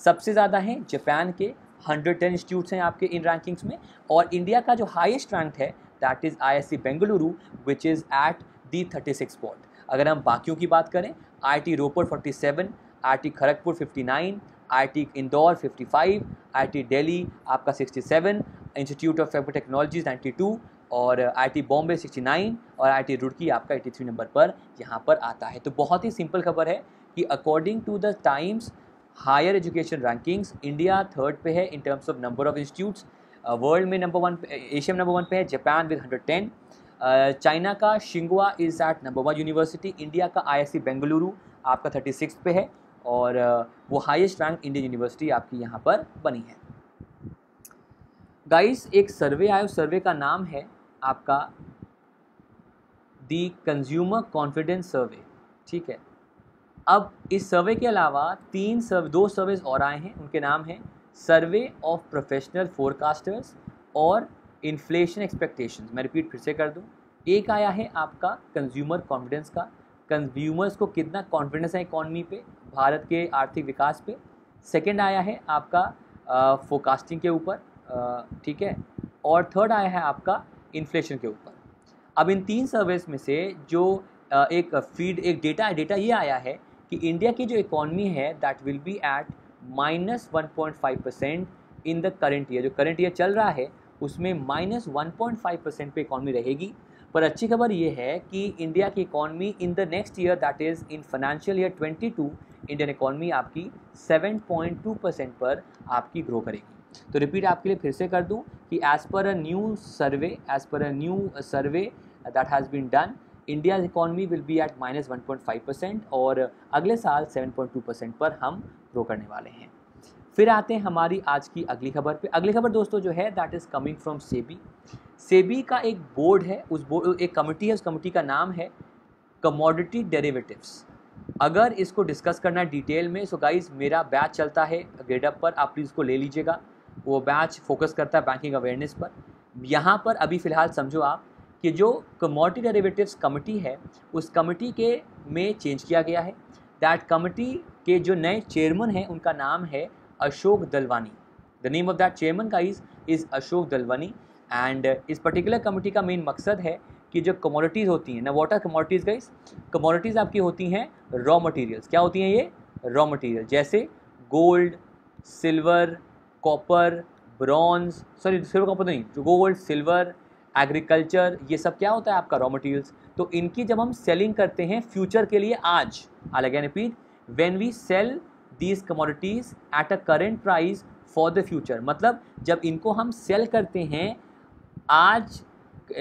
सबसे ज़्यादा है जापान के 110 इंस्टीट्यूट्स हैं आपके इन रैंकिंग्स में, और इंडिया का जो हाईएस्ट रैंक है that is IISc Bengaluru which is at the 36 spot. अगर हम बाकियों की बात करें, IIT Ropar 47, IIT Kharagpur 59, IIT Indore 55, IIT Delhi आपका 67, इंस्टीट्यूट ऑफ एग्रो टेक्नोलॉजीज 92 और आईआईटी बॉम्बे 69 और आईआईटी रुड़की आपका 83 नंबर पर यहाँ पर आता है। तो बहुत ही सिंपल खबर है कि according to the Times Higher Education rankings India 3rd पे है in terms of number of institutes. World में नंबर 1, एशिया में नंबर 1 पे है जापान विद 110, चाइना का शिंगवा is at number 1 university, India का आईआईसी बेंगलुरु आपका 36 पे है और वो हाइस्ट रैंक इंडियन यूनिवर्सिटी आपकी यहाँ पर बनी है। गाइस, एक सर्वे आया, उस सर्वे का नाम है आपका दी कंज्यूमर कॉन्फिडेंस सर्वे, ठीक है। अब इस सर्वे के अलावा 2 सर्वेज और आए हैं, उनके नाम हैं सर्वे ऑफ प्रोफेशनल फोरकास्टर्स और इन्फ्लेशन एक्सपेक्टेशंस। मैं रिपीट फिर से कर दूं, एक आया है आपका कंज्यूमर कॉन्फिडेंस का, कंज्यूमर्स को कितना कॉन्फिडेंस है इकॉनमी पे, भारत के आर्थिक विकास पे। सेकेंड आया है आपका फोरकास्टिंग के ऊपर, ठीक है, और थर्ड आया है आपका इन्फ्लेशन के ऊपर। अब इन 3 सर्वेज में से जो एक डेटा ये आया है कि इंडिया की जो इकॉनमी है that will be at -1.5% in the current year, जो करेंट ईयर चल रहा है उसमें -1.5% पे इकॉनमी रहेगी। पर अच्छी खबर ये है कि इंडिया की economy in the next year that is in financial year 22 Indian economy आपकी 7.2% पर आपकी ग्रो करेगी। तो रिपीट आपके लिए फिर से कर दूं कि as per a new survey that has been done, India economy will be at -1.5% और अगले साल 7.2% पर हम ग्रो करने वाले हैं। फिर आते हैं हमारी आज की अगली खबर पे। अगली खबर दोस्तों जो है that is coming from SEBI. SEBI का एक बोर्ड है, एक कमेटी है, उस कमेटी का नाम है कमोडिटी डेरिवेटिव्स। अगर इसको डिस्कस करना डिटेल में, सो गाइज मेरा बैच चलता है ग्रेडअप पर, आप प्लीज़ उसको ले लीजिएगा। वो बैच फोकस करता है बैंकिंग अवेयरनेस पर। यहाँ पर अभी फ़िलहाल समझो आप कि जो कमोडिटी डेरिवेटिव्स कमेटी है उस कमेटी के में चेंज किया गया है। दैट कमेटी के जो नए चेयरमैन हैं उनका नाम है Ashok Dalwani. The name of that chairman guys is Ashok Dalwani. And इस पर्टिकुलर कमेटी का मेन मकसद है कि जो कमोडिटीज़ होती हैं ना, what are commodities guys? Commodities आपकी होती हैं रॉ मटेरियल्स। क्या होती हैं ये? रॉ मटेरियल, जैसे gold, silver, copper, bronze, sorry silver copper नहीं, जो गोल्ड, सिल्वर, एग्रीकल्चर, ये सब क्या होता है आपका रॉ मटेरियल्स। तो इनकी जब हम सेलिंग करते हैं फ्यूचर के लिए आज, अलग है repeat, when we sell these commodities at a current price for the future, मतलब जब इनको हम सेल करते हैं आज,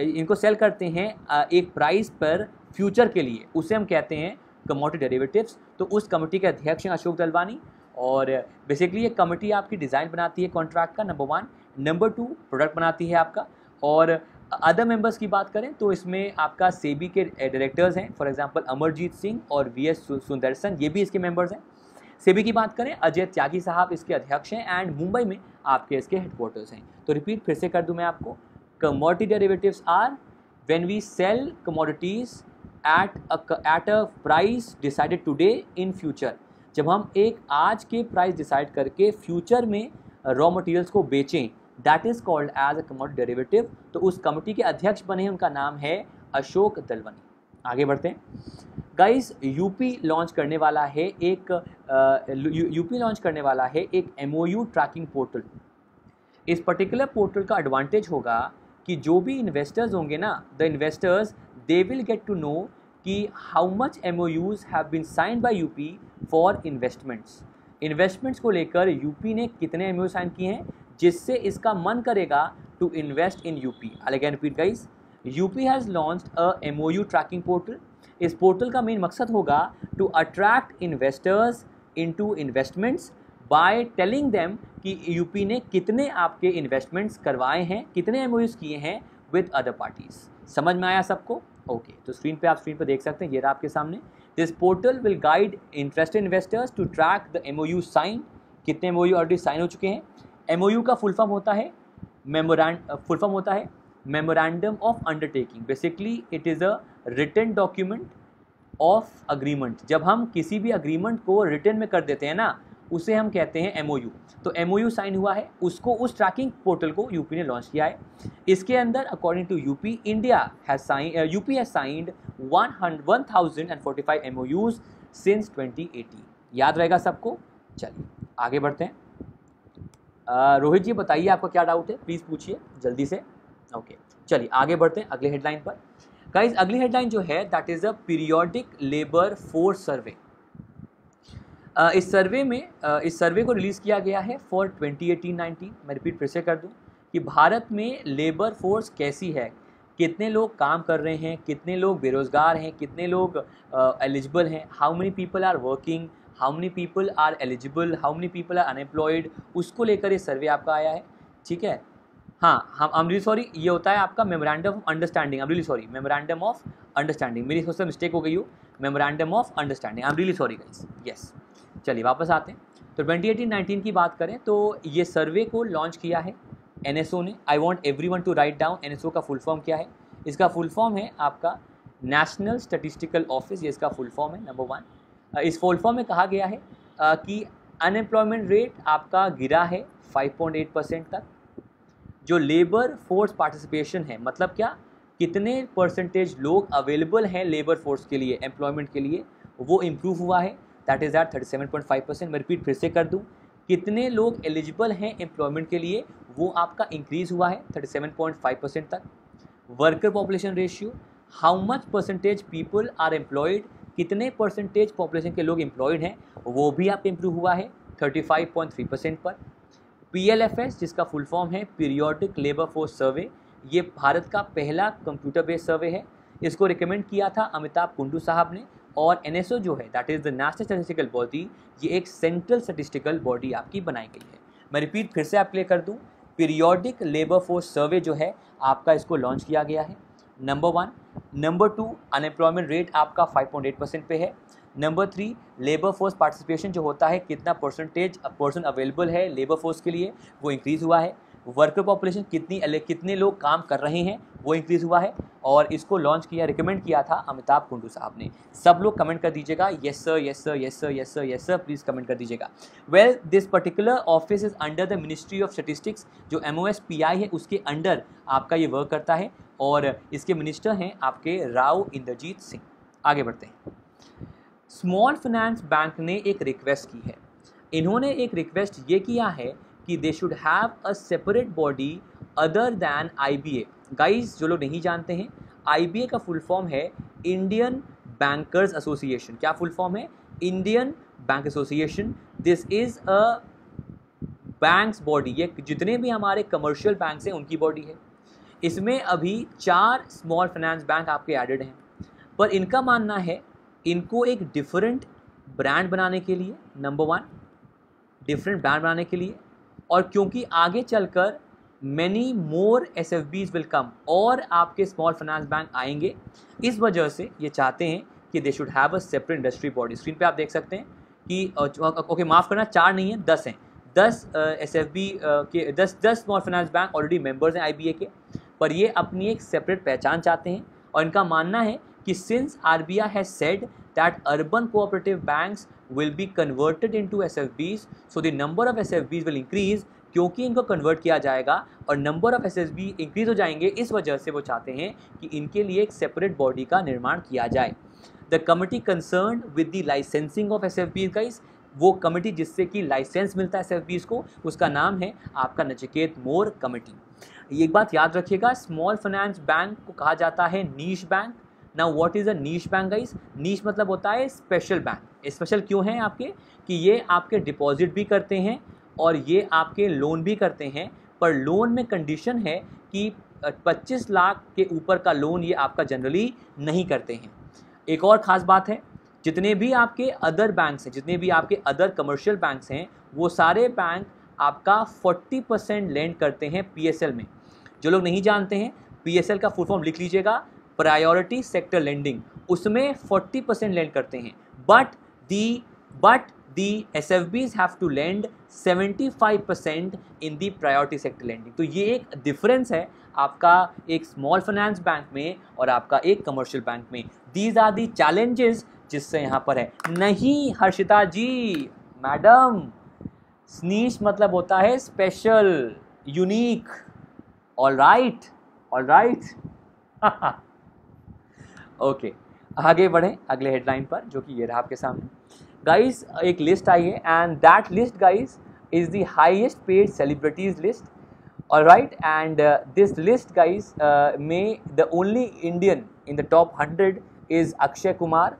इनको सेल करते हैं एक प्राइस पर फ्यूचर के लिए, उसे हम कहते हैं कमोडिटी डेरिवेटिव्स। तो उस कमेटी के अध्यक्ष हैं अशोक दलवानी और बेसिकली ये कमेटी आपकी डिज़ाइन बनाती है कॉन्ट्रैक्ट का, नंबर 1, नंबर 2 प्रोडक्ट बनाती है आपका। और अदर मेंबर्स की बात करें तो इसमें आपका सेबी के डायरेक्टर्स हैं, फॉर एग्जांपल अमरजीत सिंह और वीएस सुंदरसन, ये भी इसके मेंबर्स हैं। सेबी की बात करें, अजय त्यागी साहब इसके अध्यक्ष हैं एंड मुंबई में आपके इसके हेडक्वार्टर्स हैं। तो रिपीट फिर से कर दूँ मैं आपको, commodity derivatives are when we sell commodities at a price decided today in future। जब हम एक आज के प्राइस डिसाइड करके फ्यूचर में रॉ मटेरियल्स को बेचें, that is called as a commodity derivative. तो उस कमेटी के अध्यक्ष बने हैं, उनका नाम है अशोक दलवानी। आगे बढ़ते हैं गाइस। यूपी लॉन्च करने वाला है एक MOU ट्रैकिंग पोर्टल। इस पर्टिकुलर पोर्टल का एडवांटेज होगा कि जो भी इन्वेस्टर्स होंगे ना, the investors they will get to know कि how much MOUs have been signed by UP for investments को लेकर यूपी ने कितने MOU साइन किए हैं, जिससे इसका मन करेगा to invest in UP. I can repeat guys, UP has launched a MOU tracking portal. इस पोर्टल का मेन मकसद होगा to attract investors into investments by telling them कि यूपी ने कितने आपके इन्वेस्टमेंट्स करवाए हैं, कितने MOUs किए हैं विद अदर पार्टीज़। समझ में आया सबको? ओके, तो स्क्रीन पे देख सकते हैं, ये रहा आपके सामने। This portal will guide interested investors to track the MOU sign. कितने MOU ऑलरेडी साइन हो चुके हैं। MOU का फुल फॉर्म होता है memorandum of undertaking. Basically it is a written document of agreement. जब हम किसी भी अग्रीमेंट को रिटन में कर देते हैं ना, उसे हम कहते हैं MOU। तो MOU साइन हुआ है, उसको उस ट्रैकिंग पोर्टल को यूपी ने लॉन्च किया है। इसके अंदर according to UP, UP has signed 1045 MOUs since 2018। याद रहेगा सबको। चलिए आगे बढ़ते हैं। रोहित जी बताइए आपका क्या डाउट है, प्लीज़ पूछिए जल्दी से। ओके चलिए आगे बढ़ते हैं अगले हेडलाइन पर। गाइज अगली हेडलाइन जो है that is a periodic labour force survey. इस सर्वे को रिलीज़ किया गया है फॉर 2018-19। मैं रिपीट फिर से कर दूं कि भारत में लेबर फोर्स कैसी है, कितने लोग काम कर रहे हैं, कितने लोग बेरोज़गार हैं, कितने लोग एलिजिबल हैं, how many people are working, how many people are eligible, how many people are unemployed, उसको लेकर ये सर्वे आपका आया है। ठीक है, हाँ हम रियली सॉरी, ये होता है आपका मेमोरेंडम ऑफ अंडरस्टैंडिंग। मेरी सोच से मिस्टेक हो गई हो, memorandum of understanding. I am really sorry guys, yes. चलिए वापस आते हैं। तो 2018-19 की बात करें तो ये सर्वे को लॉन्च किया है NSO ने। I want every one to write down NSO का फुल फॉर्म क्या है। इसका फुल फॉर्म है आपका नेशनल स्टेटिस्टिकल ऑफिस, ये इसका फुल फॉर्म है, नंबर 1। इस फुल फॉर्म में कहा गया है कि अनएम्प्लॉयमेंट रेट आपका गिरा है 5.8% तक। जो लेबर फोर्स पार्टिसिपेशन है, मतलब क्या, कितने परसेंटेज लोग अवेलेबल हैं लेबर फोर्स के लिए, एम्प्लॉयमेंट के लिए, वो इम्प्रूव हुआ है, दैट इज़ एट 37.5%। मैं रिपीट फिर से कर दूं, कितने लोग एलिजिबल हैं एम्प्लॉयमेंट के लिए, वो आपका इंक्रीज़ हुआ है 37.5% तक। Worker population ratio, how much percentage people are employed, कितने परसेंटेज पॉपुलेशन के लोग एम्प्लॉयड हैं, वो भी आपका इम्प्रूव हुआ है 35.3% पर। PLFS, जिसका फुल फॉर्म है पीरियोडिक लेबर फोर्स सर्वे, ये भारत का पहला कंप्यूटर बेस्ड सर्वे है। इसको रिकमेंड किया था अमिताभ कुंडू साहब ने। और NSO जो है that is the national statistical body, ये एक सेंट्रल स्टैटिस्टिकल बॉडी आपकी बनाई गई है। मैं रिपीट फिर से आपके लिए कर दूं, पीरियोडिक लेबर फोर्स सर्वे जो है आपका, इसको लॉन्च किया गया है, नंबर 1। नंबर 2, अनएम्प्लॉयमेंट रेट आपका 5.8% पे है। नंबर 3, लेबर फोर्स पार्टिसिपेशन जो होता है, कितना परसेंटेज पर्सन अवेलेबल है लेबर फोर्स के लिए, वो इंक्रीज़ हुआ है। वर्कर पॉपुलेशन, कितने लोग काम कर रहे हैं, वो इंक्रीज़ हुआ है। और इसको लॉन्च किया, रिकमेंड किया था अमिताभ कुंडू साहब ने। सब लोग कमेंट कर दीजिएगा, yes sir, yes sir, yes sir, yes sir, yes sir, please comment कर दीजिएगा। Well, this particular office is under the ministry of statistics, जो MOSPI है उसके अंडर आपका ये वर्क करता है। और इसके मिनिस्टर हैं आपके राव इंद्रजीत सिंह। आगे बढ़ते हैं। स्मॉल फाइनेंस बैंक ने एक रिक्वेस्ट की है। इन्होंने एक रिक्वेस्ट ये किया है कि they should have a separate body other than IBA। Guys जो लोग नहीं जानते हैं, IBA का फुल फॉर्म है इंडियन बैंकर्स एसोसिएशन। क्या फुल फॉर्म है? Indian bank association. This is a banks body. ये जितने भी हमारे कमर्शियल बैंक्स हैं उनकी बॉडी है। इसमें अभी 4 स्मॉल फाइनेंस बैंक आपके एडेड हैं, पर इनका मानना है इनको एक डिफरेंट ब्रांड बनाने के लिए, नंबर 1, डिफरेंट ब्रांड बनाने के लिए। और क्योंकि आगे चलकर many more SFBs will come, और आपके स्मॉल फाइनेंस बैंक आएंगे, इस वजह से ये चाहते हैं कि they should have a separate industry body. Screen पे आप देख सकते हैं कि ओके, माफ़ करना, 4 नहीं है, 10 हैं। 10 SFB के 10 small finance bank already members हैं IBA के, पर ये अपनी एक सेपरेट पहचान चाहते हैं। और इनका मानना है कि since RBI has said that urban cooperative banks will be converted into SFBs, so the number of SFBs will increase, क्योंकि इनको कन्वर्ट किया जाएगा और नंबर ऑफ एसएसबी इंक्रीज हो जाएंगे। इस वजह से वो चाहते हैं कि इनके लिए एक सेपरेट बॉडी का निर्माण किया जाए। The committee concern with the licensing of SSB guys, वो कमेटी जिससे कि लाइसेंस मिलता है एसएफबीज को, उसका नाम है आपका नचिकेत मोर कमेटी। ये एक बात याद रखिएगा, स्मॉल फाइनेंस बैंक को कहा जाता है niche bank. Now what is a niche bank guys? Niche मतलब होता है स्पेशल बैंक। स्पेशल क्यों है आपके? कि ये आपके डिपॉजिट भी करते हैं और ये आपके लोन भी करते हैं, पर लोन में कंडीशन है कि 25 लाख के ऊपर का लोन ये आपका जनरली नहीं करते हैं। एक और ख़ास बात है, जितने भी आपके अदर बैंक्स हैं, जितने भी आपके अदर कमर्शियल बैंक्स हैं, वो सारे बैंक आपका 40% लेंड करते हैं पीएसएल में। जो लोग नहीं जानते हैं, पीएसएल का फुल फॉर्म लिख लीजिएगा, प्रायोरिटी सेक्टर लेंडिंग, उसमें 40% लेंड करते हैं। But the SFBs have to lend 75% in the priority sector lending. तो ये एक डिफरेंस है आपका एक स्मॉल फाइनेंस बैंक में और आपका एक कमर्शियल बैंक में। दीज आर दी चैलेंजेस जिससे यहाँ पर है। नहीं हर्षिता जी मैडम, स्नीश मतलब होता है special, unique. All right okay, आगे बढ़ें अगले हेडलाइन पर, जो कि ये रहा आपके सामने गाइस। एक लिस्ट आई है and that list guys is the highest paid celebrities list. All right, and this list guys में the only Indian in the top 100 is Akshay Kumar.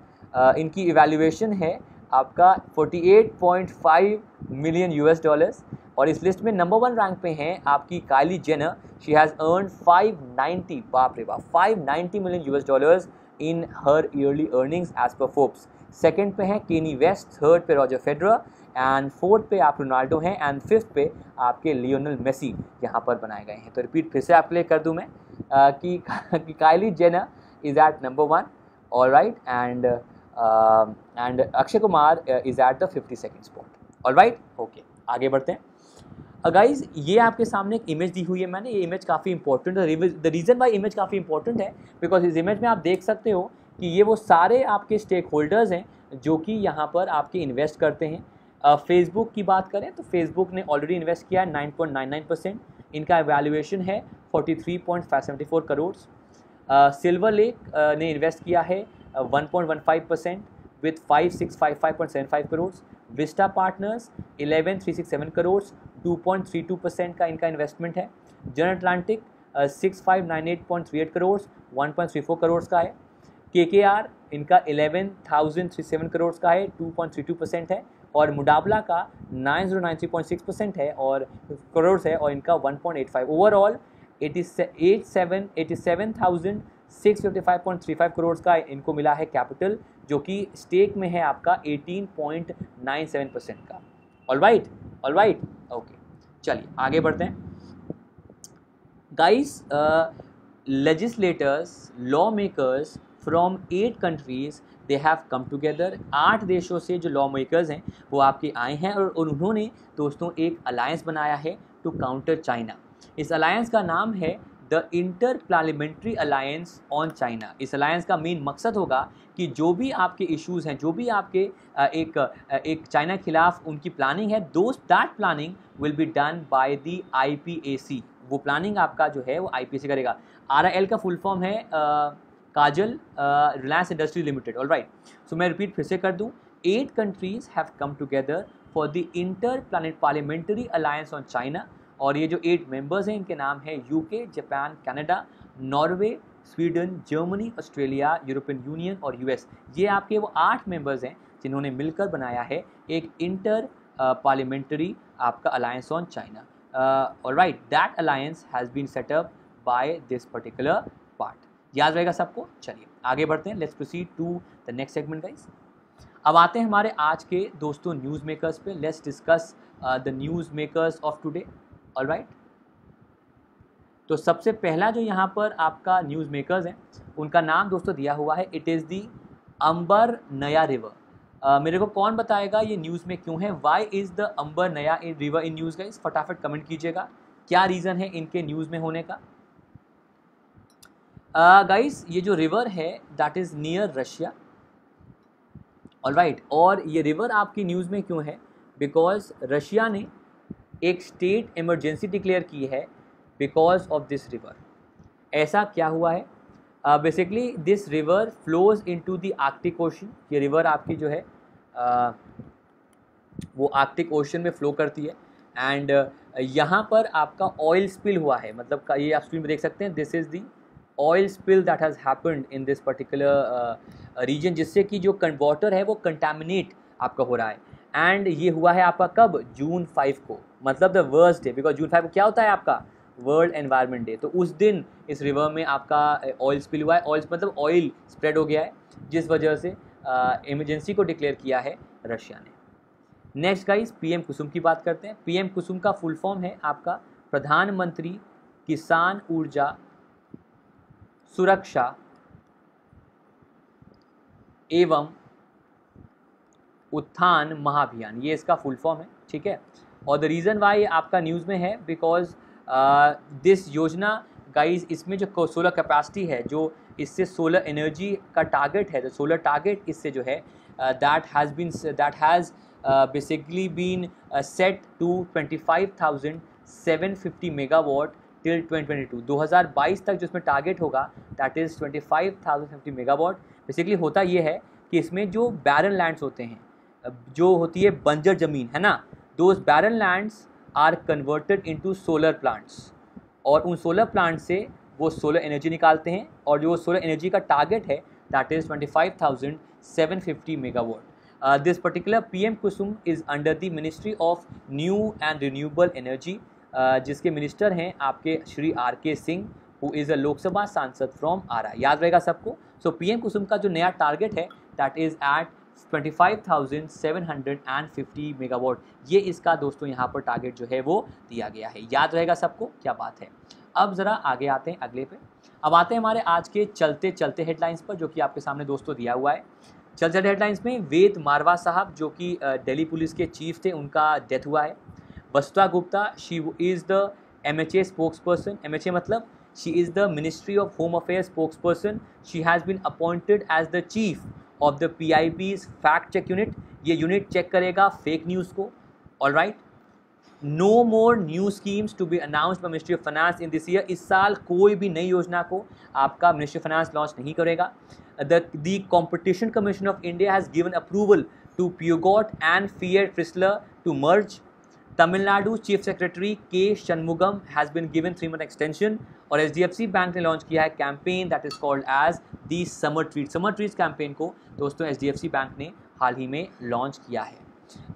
इनकी इवैल्यूएशन है आपका 48.5 मिलियन US डॉलर्स। और इस लिस्ट में नंबर 1 रैंक पे हैं आपकी Kylie Jenner. She has earn 590, बाप रे बाप, 590 million US dollars in her yearly earnings as per Forbes. Second पे हैं केनी वेस्ट, थर्ड पे रॉजर फेडरर, एंड फोर्थ पे आप रोनाल्डो हैं, एंड फिफ्थ पे आपके लियोनल मेसी यहाँ पर बनाए गए हैं। तो रिपीट फिर से आपके लिए कर दूँ मैं कि Kylie Jenner is at number 1। All right, and Akshay Kumar is at the 52nd spot. All right, okay, आगे बढ़ते हैं गाइज़। ये आपके सामने एक इमेज दी हुई है मैंने, ये इमेज काफ़ी इंपॉर्टेंट है। द रीज़न वाई इमेज काफ़ी इंपॉर्टेंट है बिकॉज इस इमेज में आप देख सकते हो कि ये वो सारे आपके स्टेक होल्डर्स हैं जो कि यहाँ पर आपके इन्वेस्ट करते हैं। फेसबुक की बात करें तो फेसबुक ने ऑलरेडी इन्वेस्ट किया है 9.99%। इनका वैल्यूएशन है 43.574 करोड़। सिल्वर लेक ने इन्वेस्ट किया है 1.15% with 5655.75 crore. Vista Partners 11367 crore, 2.32% का इनका इन्वेस्टमेंट है। जन अटलांटिक 6598.38 करोड़, 1.34 करोड़ का है। केकेआर इनका 11037 करोड़ का है, 2.32% है। और मुडाबला का 9093.6% है और करोड़ है, और इनका 1.85। ओवरऑल 87,655.35 करोड़ का इनको मिला है कैपिटल, जो कि स्टेक में है आपका 18.97% का। ऑल राइट ओके, चलिए आगे बढ़ते हैं guys. Legislators, law makers from 8 countries they have come together. 8 देशों से जो लॉ मेकर्स हैं वो आपके आए हैं और उन्होंने दोस्तों एक अलायंस बनाया है टू काउंटर चाइना। इस अलायंस का नाम है the inter parliamentary alliance on China. इस अलायंस का मेन मकसद होगा कि जो भी आपके इश्यूज़ हैं, जो भी आपके एक चाइना के खिलाफ उनकी प्लानिंग है, that planning will be done by the IPAC. वो प्लानिंग आपका जो है वो आईपीएसी करेगा। आरआईएल का फुल फॉर्म है Kajal Reliance Industry Limited. All right, so मैं रिपीट फिर से कर दूँ, 8 countries have come together for the inter parliamentary alliance on China. और ये जो 8 मेंबर्स हैं इनके नाम है UK, Japan, Canada, Norway, Sweden, Germany, Australia, European Union और यूएस। ये आपके वो 8 मेंबर्स हैं जिन्होंने मिलकर बनाया है एक इंटर पार्लियामेंट्री आपका alliance on China. Alright, that alliance has been setup by this particular part. याद रहेगा सबको। चलिए आगे बढ़ते हैं, let's proceed to the next segment guys. अब आते हैं हमारे आज के दोस्तों न्यूज़ मेकर्स पे। Let's discuss the news makers of today. All right, तो सबसे पहला जो यहाँ पर आपका न्यूज़ मेकर्स हैं उनका नाम दोस्तों दिया हुआ है, इट इज़ दी अंबर नया रिवर। मेरे को कौन बताएगा ये न्यूज़ में क्यों है? Y is the Ambarnaya river in news guys? फटाफट कमेंट कीजिएगा, क्या रीज़न है इनके न्यूज़ में होने का। गाइस ये जो रिवर है that is near Russia. All right, और ये रिवर आपकी न्यूज़ में क्यों है? बिकॉज रशिया ने एक स्टेट इमरजेंसी डिक्लेयर की है बिकॉज ऑफ दिस रिवर। ऐसा क्या हुआ है? Basically this river flows into the Arctic Ocean. ये रिवर आपकी जो है वो आर्कटिक ओशन में फ्लो करती है एंड यहाँ पर आपका ऑयल स्पिल हुआ है। मतलब ये आप स्क्रीन में देख सकते हैं, this is the oil spill that has happened in this particular region, जिससे कि जो वाटर है वो कंटामिनेट आपका हो रहा है। एंड ये हुआ है आपका कब? जून 5 को, मतलब the worst day, because June 5 को क्या होता है आपका वर्ल्ड एनवायरनमेंट डे। तो उस दिन इस रिवर में आपका ऑयल स्पिल हुआ है, ऑयल मतलब ऑयल स्प्रेड हो गया है, जिस वजह से इमरजेंसी को डिक्लेयर किया है रशिया ने। नेक्स्ट गाइस पीएम कुसुम की बात करते हैं। पीएम कुसुम का फुल फॉर्म है आपका प्रधानमंत्री किसान ऊर्जा सुरक्षा एवं उत्थान महाभियान, ये इसका फुल फॉर्म है, ठीक है। और द रीज़न वाई आपका न्यूज़ में है बिकॉज दिस योजना गाइस, इसमें जो सोलर कैपेसिटी है, जो इससे सोलर एनर्जी का टारगेट है, जो सोलर टारगेट इससे जो है that has basically been set to 25,750 megawatt till 2022। 2022 तक जो इसमें टारगेट होगा दैट इज़ 25,750 मेगावाट। बेसिकली होता ये है कि इसमें जो बैरन लैंड्स होते हैं, जो होती है बंजर ज़मीन, है ना, those barren lands are converted into solar plants, और उन सोलर प्लांट से वो सोलर एनर्जी निकालते हैं। और जो सोलर एनर्जी का टारगेट है that is 25,750 megawatt. This particular PM Kusum is under the Ministry of New and Renewable Energy, जिसके मिनिस्टर हैं आपके Shri R.K. Singh, who is a Lok Sabha सांसद from आरा। याद रहेगा सबको। सो PM कुसुम का जो नया टारगेट है that is at 25,750 मेगावाट, ये इसका दोस्तों यहाँ पर टारगेट जो है वो दिया गया है। याद रहेगा सबको, क्या बात है। अब ज़रा आगे आते हैं अगले पे। अब आते हैं हमारे आज के चलते चलते हेडलाइंस पर, जो कि आपके सामने दोस्तों दिया हुआ है। चलते हेडलाइंस में वेद मारवा साहब, जो कि दिल्ली पुलिस के चीफ थे, उनका डेथ हुआ है। Vasudha Gupta, she is the MHA spokesperson. MHA मतलब she is the ministry of home affair spokesperson. She has been appointed as the chief of the PIB's fact check unit. ये यूनिट चेक करेगा फेक न्यूज़ को। All right, no more new schemes to be announced by ministry of finance in this year. इस साल कोई भी नई योजना को आपका मिनिस्ट्री ऑफ फाइनेंस लॉन्च नहीं करेगा। The Competition Commission of India has given approval to Peugeot and Fiat Chrysler to merge. Tamil Nadu Chief Secretary K. Shanmugam has been given 3-month extension. और HDFC Bank ने लॉन्च किया है campaign that is called as the summer treat. Summer treat campaign को दोस्तों HDFC Bank ने हाल ही में लॉन्च किया है।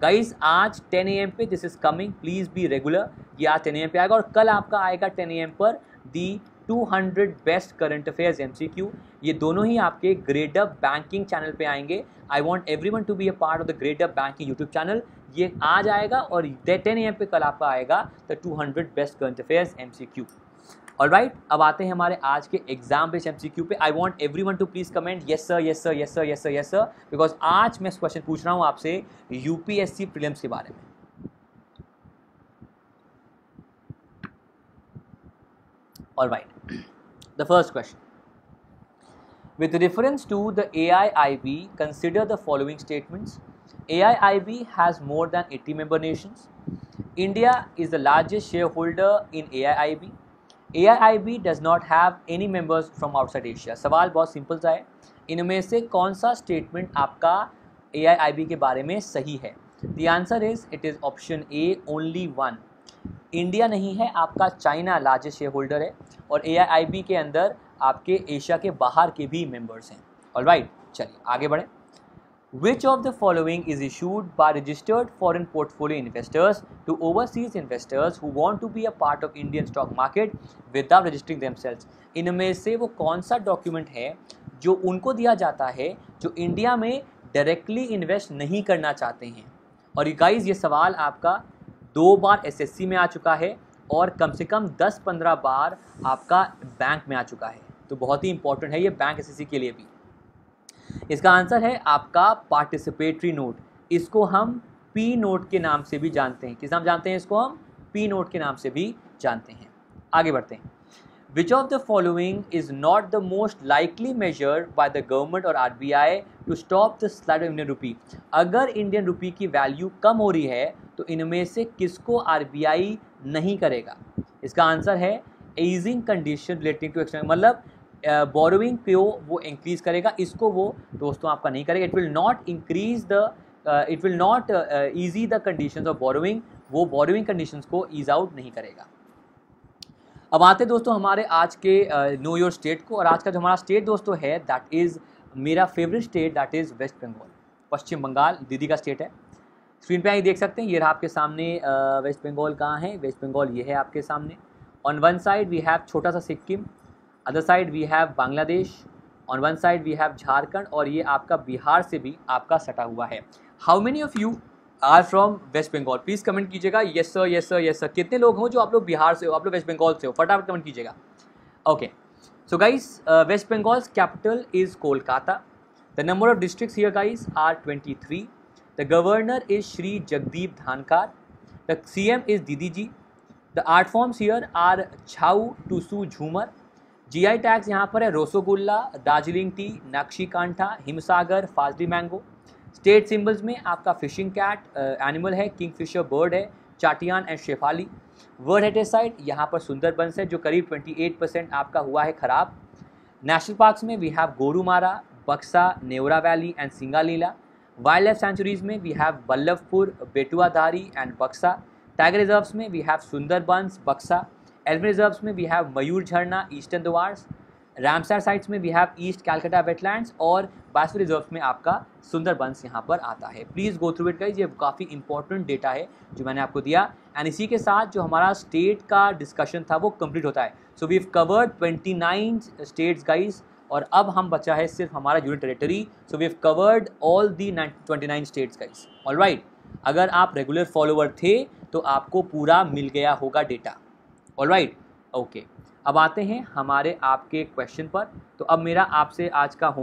गाइज आज 10 AM पे this is coming, please be regular. ये आज 10 AM पे आएगा, और कल आपका आएगा 10 AM पर the 200 best current affairs MCQ। ये दोनों ही आपके ग्रेड अप बैंकिंग चैनल पे आएंगे। I want everyone to be a part of the Gradeup banking YouTube channel. ये आज आएगा और 10 AM पे कल आपका आएगा the 200 best current affairs MCQ। All right, अब आते हैं हमारे आज के एग्जाम बेस्ड MCQ पे। I want every one to please comment yes sir, yes sir, yes sir, yes sir, yes sir, because आज मैं क्वेश्चन पूछ रहा हूँ आपसे UPSC प्रीलिम्स के बारे में। All right. The first question. With reference to the AIIB, consider the following statements. AIIB has more than 80 member nations. India is the largest shareholder in AIIB. AIIB does not have any members from outside Asia. सवाल बहुत सिंपल सा है। इनमें से कौन सा स्टेटमेंट आपका AIIB के बारे में सही है? The answer is it is option A, only one. India नहीं है, आपका चाइना लार्जेस्ट शेयर होल्डर है, और AIIB के अंदर आपके एशिया के बाहर के भी मेंबर्स हैं। ऑल राइट, चलिए आगे बढ़ें। Which of the following is issued by registered foreign portfolio investors to overseas investors who want to be a part of Indian stock market without registering themselves. इनमें से वो कौन सा डॉक्यूमेंट है जो उनको दिया जाता है जो इंडिया में डायरेक्टली इन्वेस्ट नहीं करना चाहते हैं? और गाइस ये सवाल आपका 2 बार SSC में आ चुका है, और कम से कम 10-15 बार आपका बैंक में आ चुका है। तो बहुत ही इंपॉर्टेंट है ये बैंक SSC के लिए भी। इसका आंसर है आपका पार्टिसिपेटरी नोट। इसको हम P नोट के नाम से भी जानते हैं। किस नाम जानते हैं इसको? हम P नोट के नाम से भी जानते हैं। आगे बढ़ते हैं। Which of the following is not the most likely measure by the government और RBI to stop the slide of Indian rupee. अगर इंडियन रुपी की वैल्यू कम हो रही है तो इनमें से किसको आरबीआई नहीं करेगा? इसका आंसर है easing condition relating to external, मतलब बोरोइंग को वो इंक्रीज करेगा, इसको वो दोस्तों आपका नहीं करेगा। It will not increase the it will not easy the conditions of borrowing, वो बोरोइंग कंडीशंस को ईज आउट नहीं करेगा। अब आते दोस्तों हमारे आज के नो योर स्टेट को, और आज का जो हमारा स्टेट दोस्तों है दैट इज़ मेरा favourite state, that is West Bengal, Paschim Bengal दीदी का स्टेट है। स्क्रीन पे आइए देख सकते हैं, ये रहा आपके सामने वेस्ट बंगाल कहाँ है, वेस्ट बंगाल ये है आपके सामने। On one side we have छोटा सा Sikkim, other side we have Bangladesh, on one side we have Jharkhand, और ये आपका बिहार से भी आपका सटा हुआ है। How many of you are from West Bengal? Please comment कीजिएगा, yes sir, yes sir, yes sir. कितने लोग हो जो आप लोग बिहार से हो, आप लोग वेस्ट बंगाल से हो? फटाफट कमेंट कीजिएगा। Okay so guys, waste Bengal's capital is Kolkata. The number of districts here guys are 23. The governor is Shri Jagdeep Dhankar. The CM is Didiji. The art forms here are Chhau, Tusu, Jhumar. GI tags यहाँ पर है rasogolla, Darjeeling tea, Nakshi Kantha, Himsagar, Fazli mango. State symbols में आपका फिशिंग कैट एनिमल है, किंग फिशर बर्ड है, चाटियान and Shefali. World heritage site यहाँ पर सुंदरबंस है जो करीब 28% आपका हुआ है खराब। नेशनल पार्क्स में we have Gorumara, Buxa, Neora valley and Singalila. Wildlife sanctuaries में we have Ballabhpur, Bethuadahari and Buxa. Tiger reserves में we have Sundarbans, Buxa. Elm reserves में we have Mayur Jharna, eastern Dooars. Ramsar sites में we have east Calcutta wetlands, और बासु रिजर्व्स में आपका सुंदरबंस यहाँ पर आता है। Please go through it guys, ये काफ़ी इंपॉर्टेंट डेटा है जो मैंने आपको दिया, एंड इसी के साथ जो हमारा स्टेट का डिस्कशन था वो कम्प्लीट होता है। So we have covered 29 states guys, और अब हम बचा है सिर्फ हमारा union territory. So we have covered all the 29 states guys. Alright, अगर आप रेगुलर फॉलोअर थे तो आपको पूरा मिल गया होगा डेटा। ऑलराइट ओके, अब आते हैं हमारे आपके क्वेश्चन पर। तो अब मेरा आपसे आज का